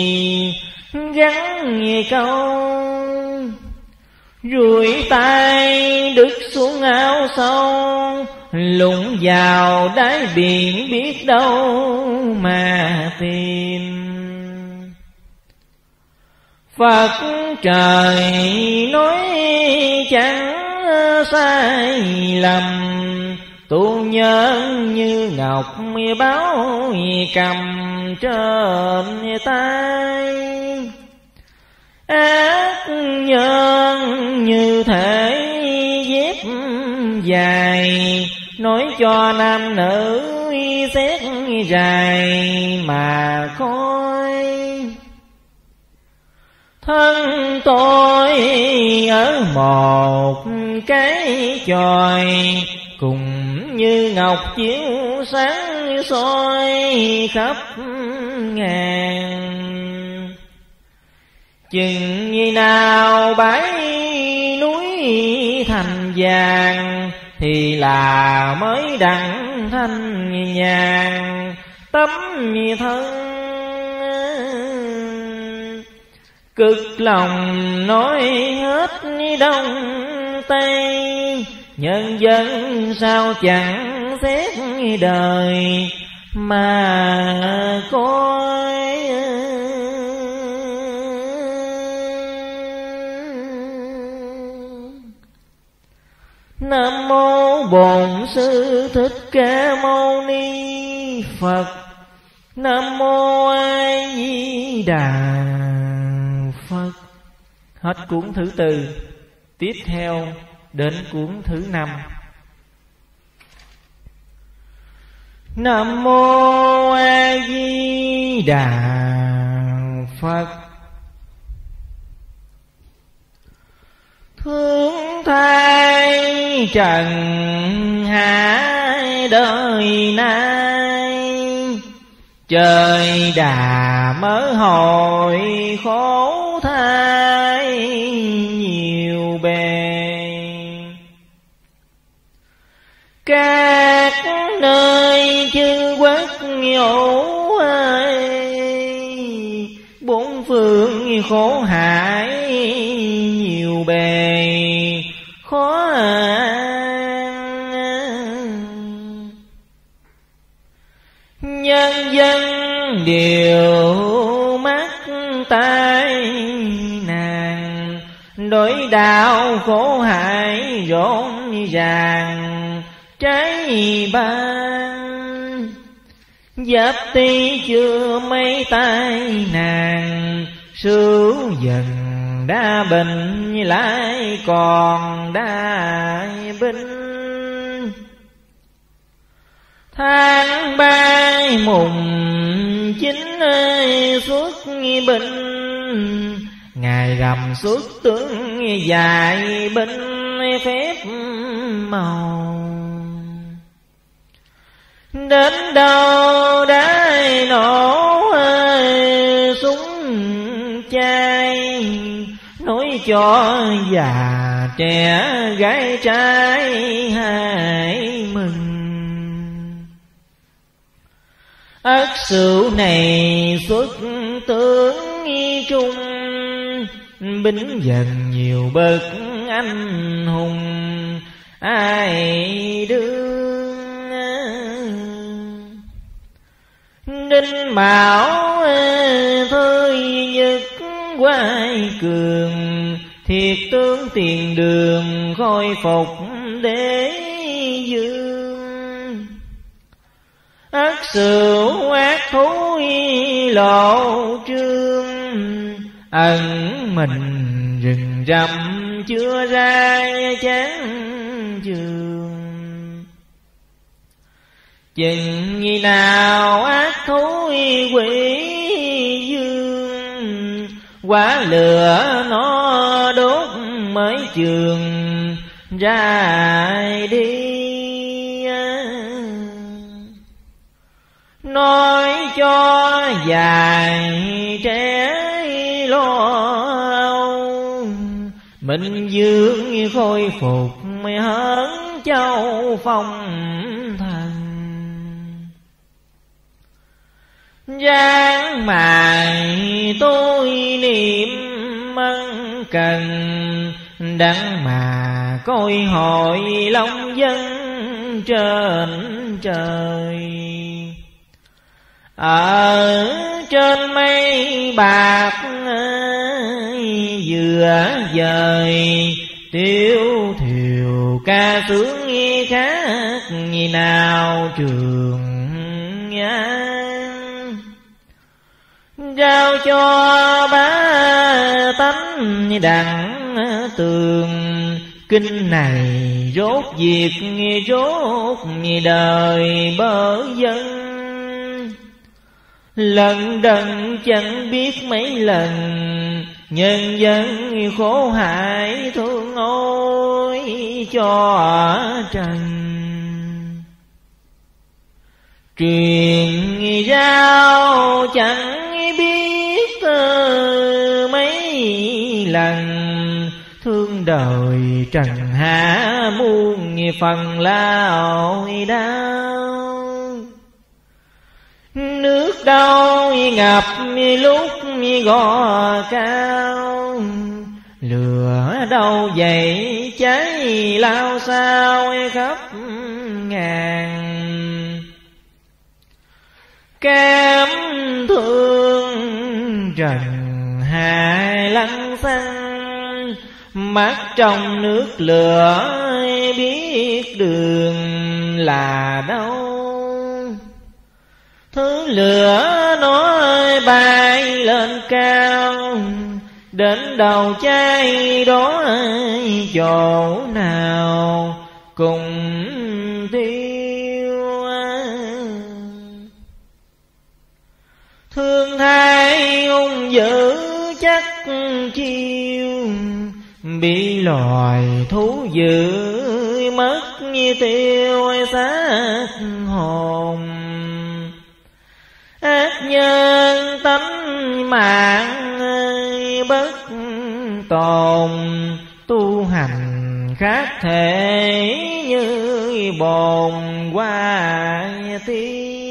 gắn câu. Rủi tay đứt xuống áo sâu, lũng vào đáy biển biết đâu mà tìm. Phật trời nói chẳng sai lầm, tu nhân như ngọc báo cầm trên tay. Ác nhân như thể dép dài, nói cho nam nữ xét dài mà coi. Thân tôi ở một cái chòi, cùng như ngọc chiếu sáng soi khắp ngàn. Chừng như nào bãi núi thành vàng, thì là mới đặng thanh nhàn tấm thân. Cực lòng nói hết đông tây, nhân dân sao chẳng xét đời mà coi. Nam mô Bổn Sư Thích Ca Mâu Ni Phật. Nam mô A Di Đà Phật. Hết cuốn thứ tư, tiếp theo đến cuốn thứ năm. Nam mô A Di Đà Phật. Thương thay trần hai đời nay, trời đà mới hồi khổ thay nhiều bề. Các nơi chư quốc nhổ ai, bốn phương khổ hải nhiều bề khó an. Nhân dân đều mắc tai nạn, đối đạo khổ hải rộn ràng trái ban. Giáp Tý chưa mấy tai nạn, sưu dần đã bình lại còn đại binh. Tháng ba mùng chín ơi xuất binh, ngài gầm xuất tướng dạy binh phép màu. Đến đâu đã nổ ơi, súng chay, nói cho già trẻ gái trai hãy mừng. Ất sửu này xuất tướng trung, bính dần nhiều bậc anh hùng ai đưa. Đinh Mão thôi nhật quay cường, thiệt tướng tiền đường khôi phục đế dương. Ất sửu ác thú lộ trương, ẩn mình rừng rậm chưa ra chán trường. Chừng ngày nào ác thú quỷ dương, quả lửa nó đốt mới trường ra đi. Nói cho dài trẻ lo, mình dương khôi phục hớn châu phong thần. Giang mài tôi niệm mân cần, đắng mà coi hội long dân trên trời. Ở trên mây bạc vừa dời tiêu thiều, ca sướng nghe khác như nào trường nhá. Giao cho bá tánh đặng tường, kinh này rốt việc rốt đời bớ dân. Lần đần chẳng biết mấy lần, nhân dân khổ hại thương ôi cho trần. Truyền giao chẳng biết mấy lần, thương đời trần hạ muôn phần lao đau. Nước đâu ngập lúc gò cao, lửa đâu dậy cháy lao sao khắp ngàn. Cám thương trần hạ lăng xăng, mắt trong nước lửa biết đường là đâu. Thứ lửa nói bay lên cao, đến đầu cháy đó chỗ nào cùng tiêu. Thương thay ung không giữ chắc chiêu, bị loài thú dữ mất như tiêu xác hồn. Ác nhân tánh mạng bất tồn, tu hành khác thể như bồn qua tiêu.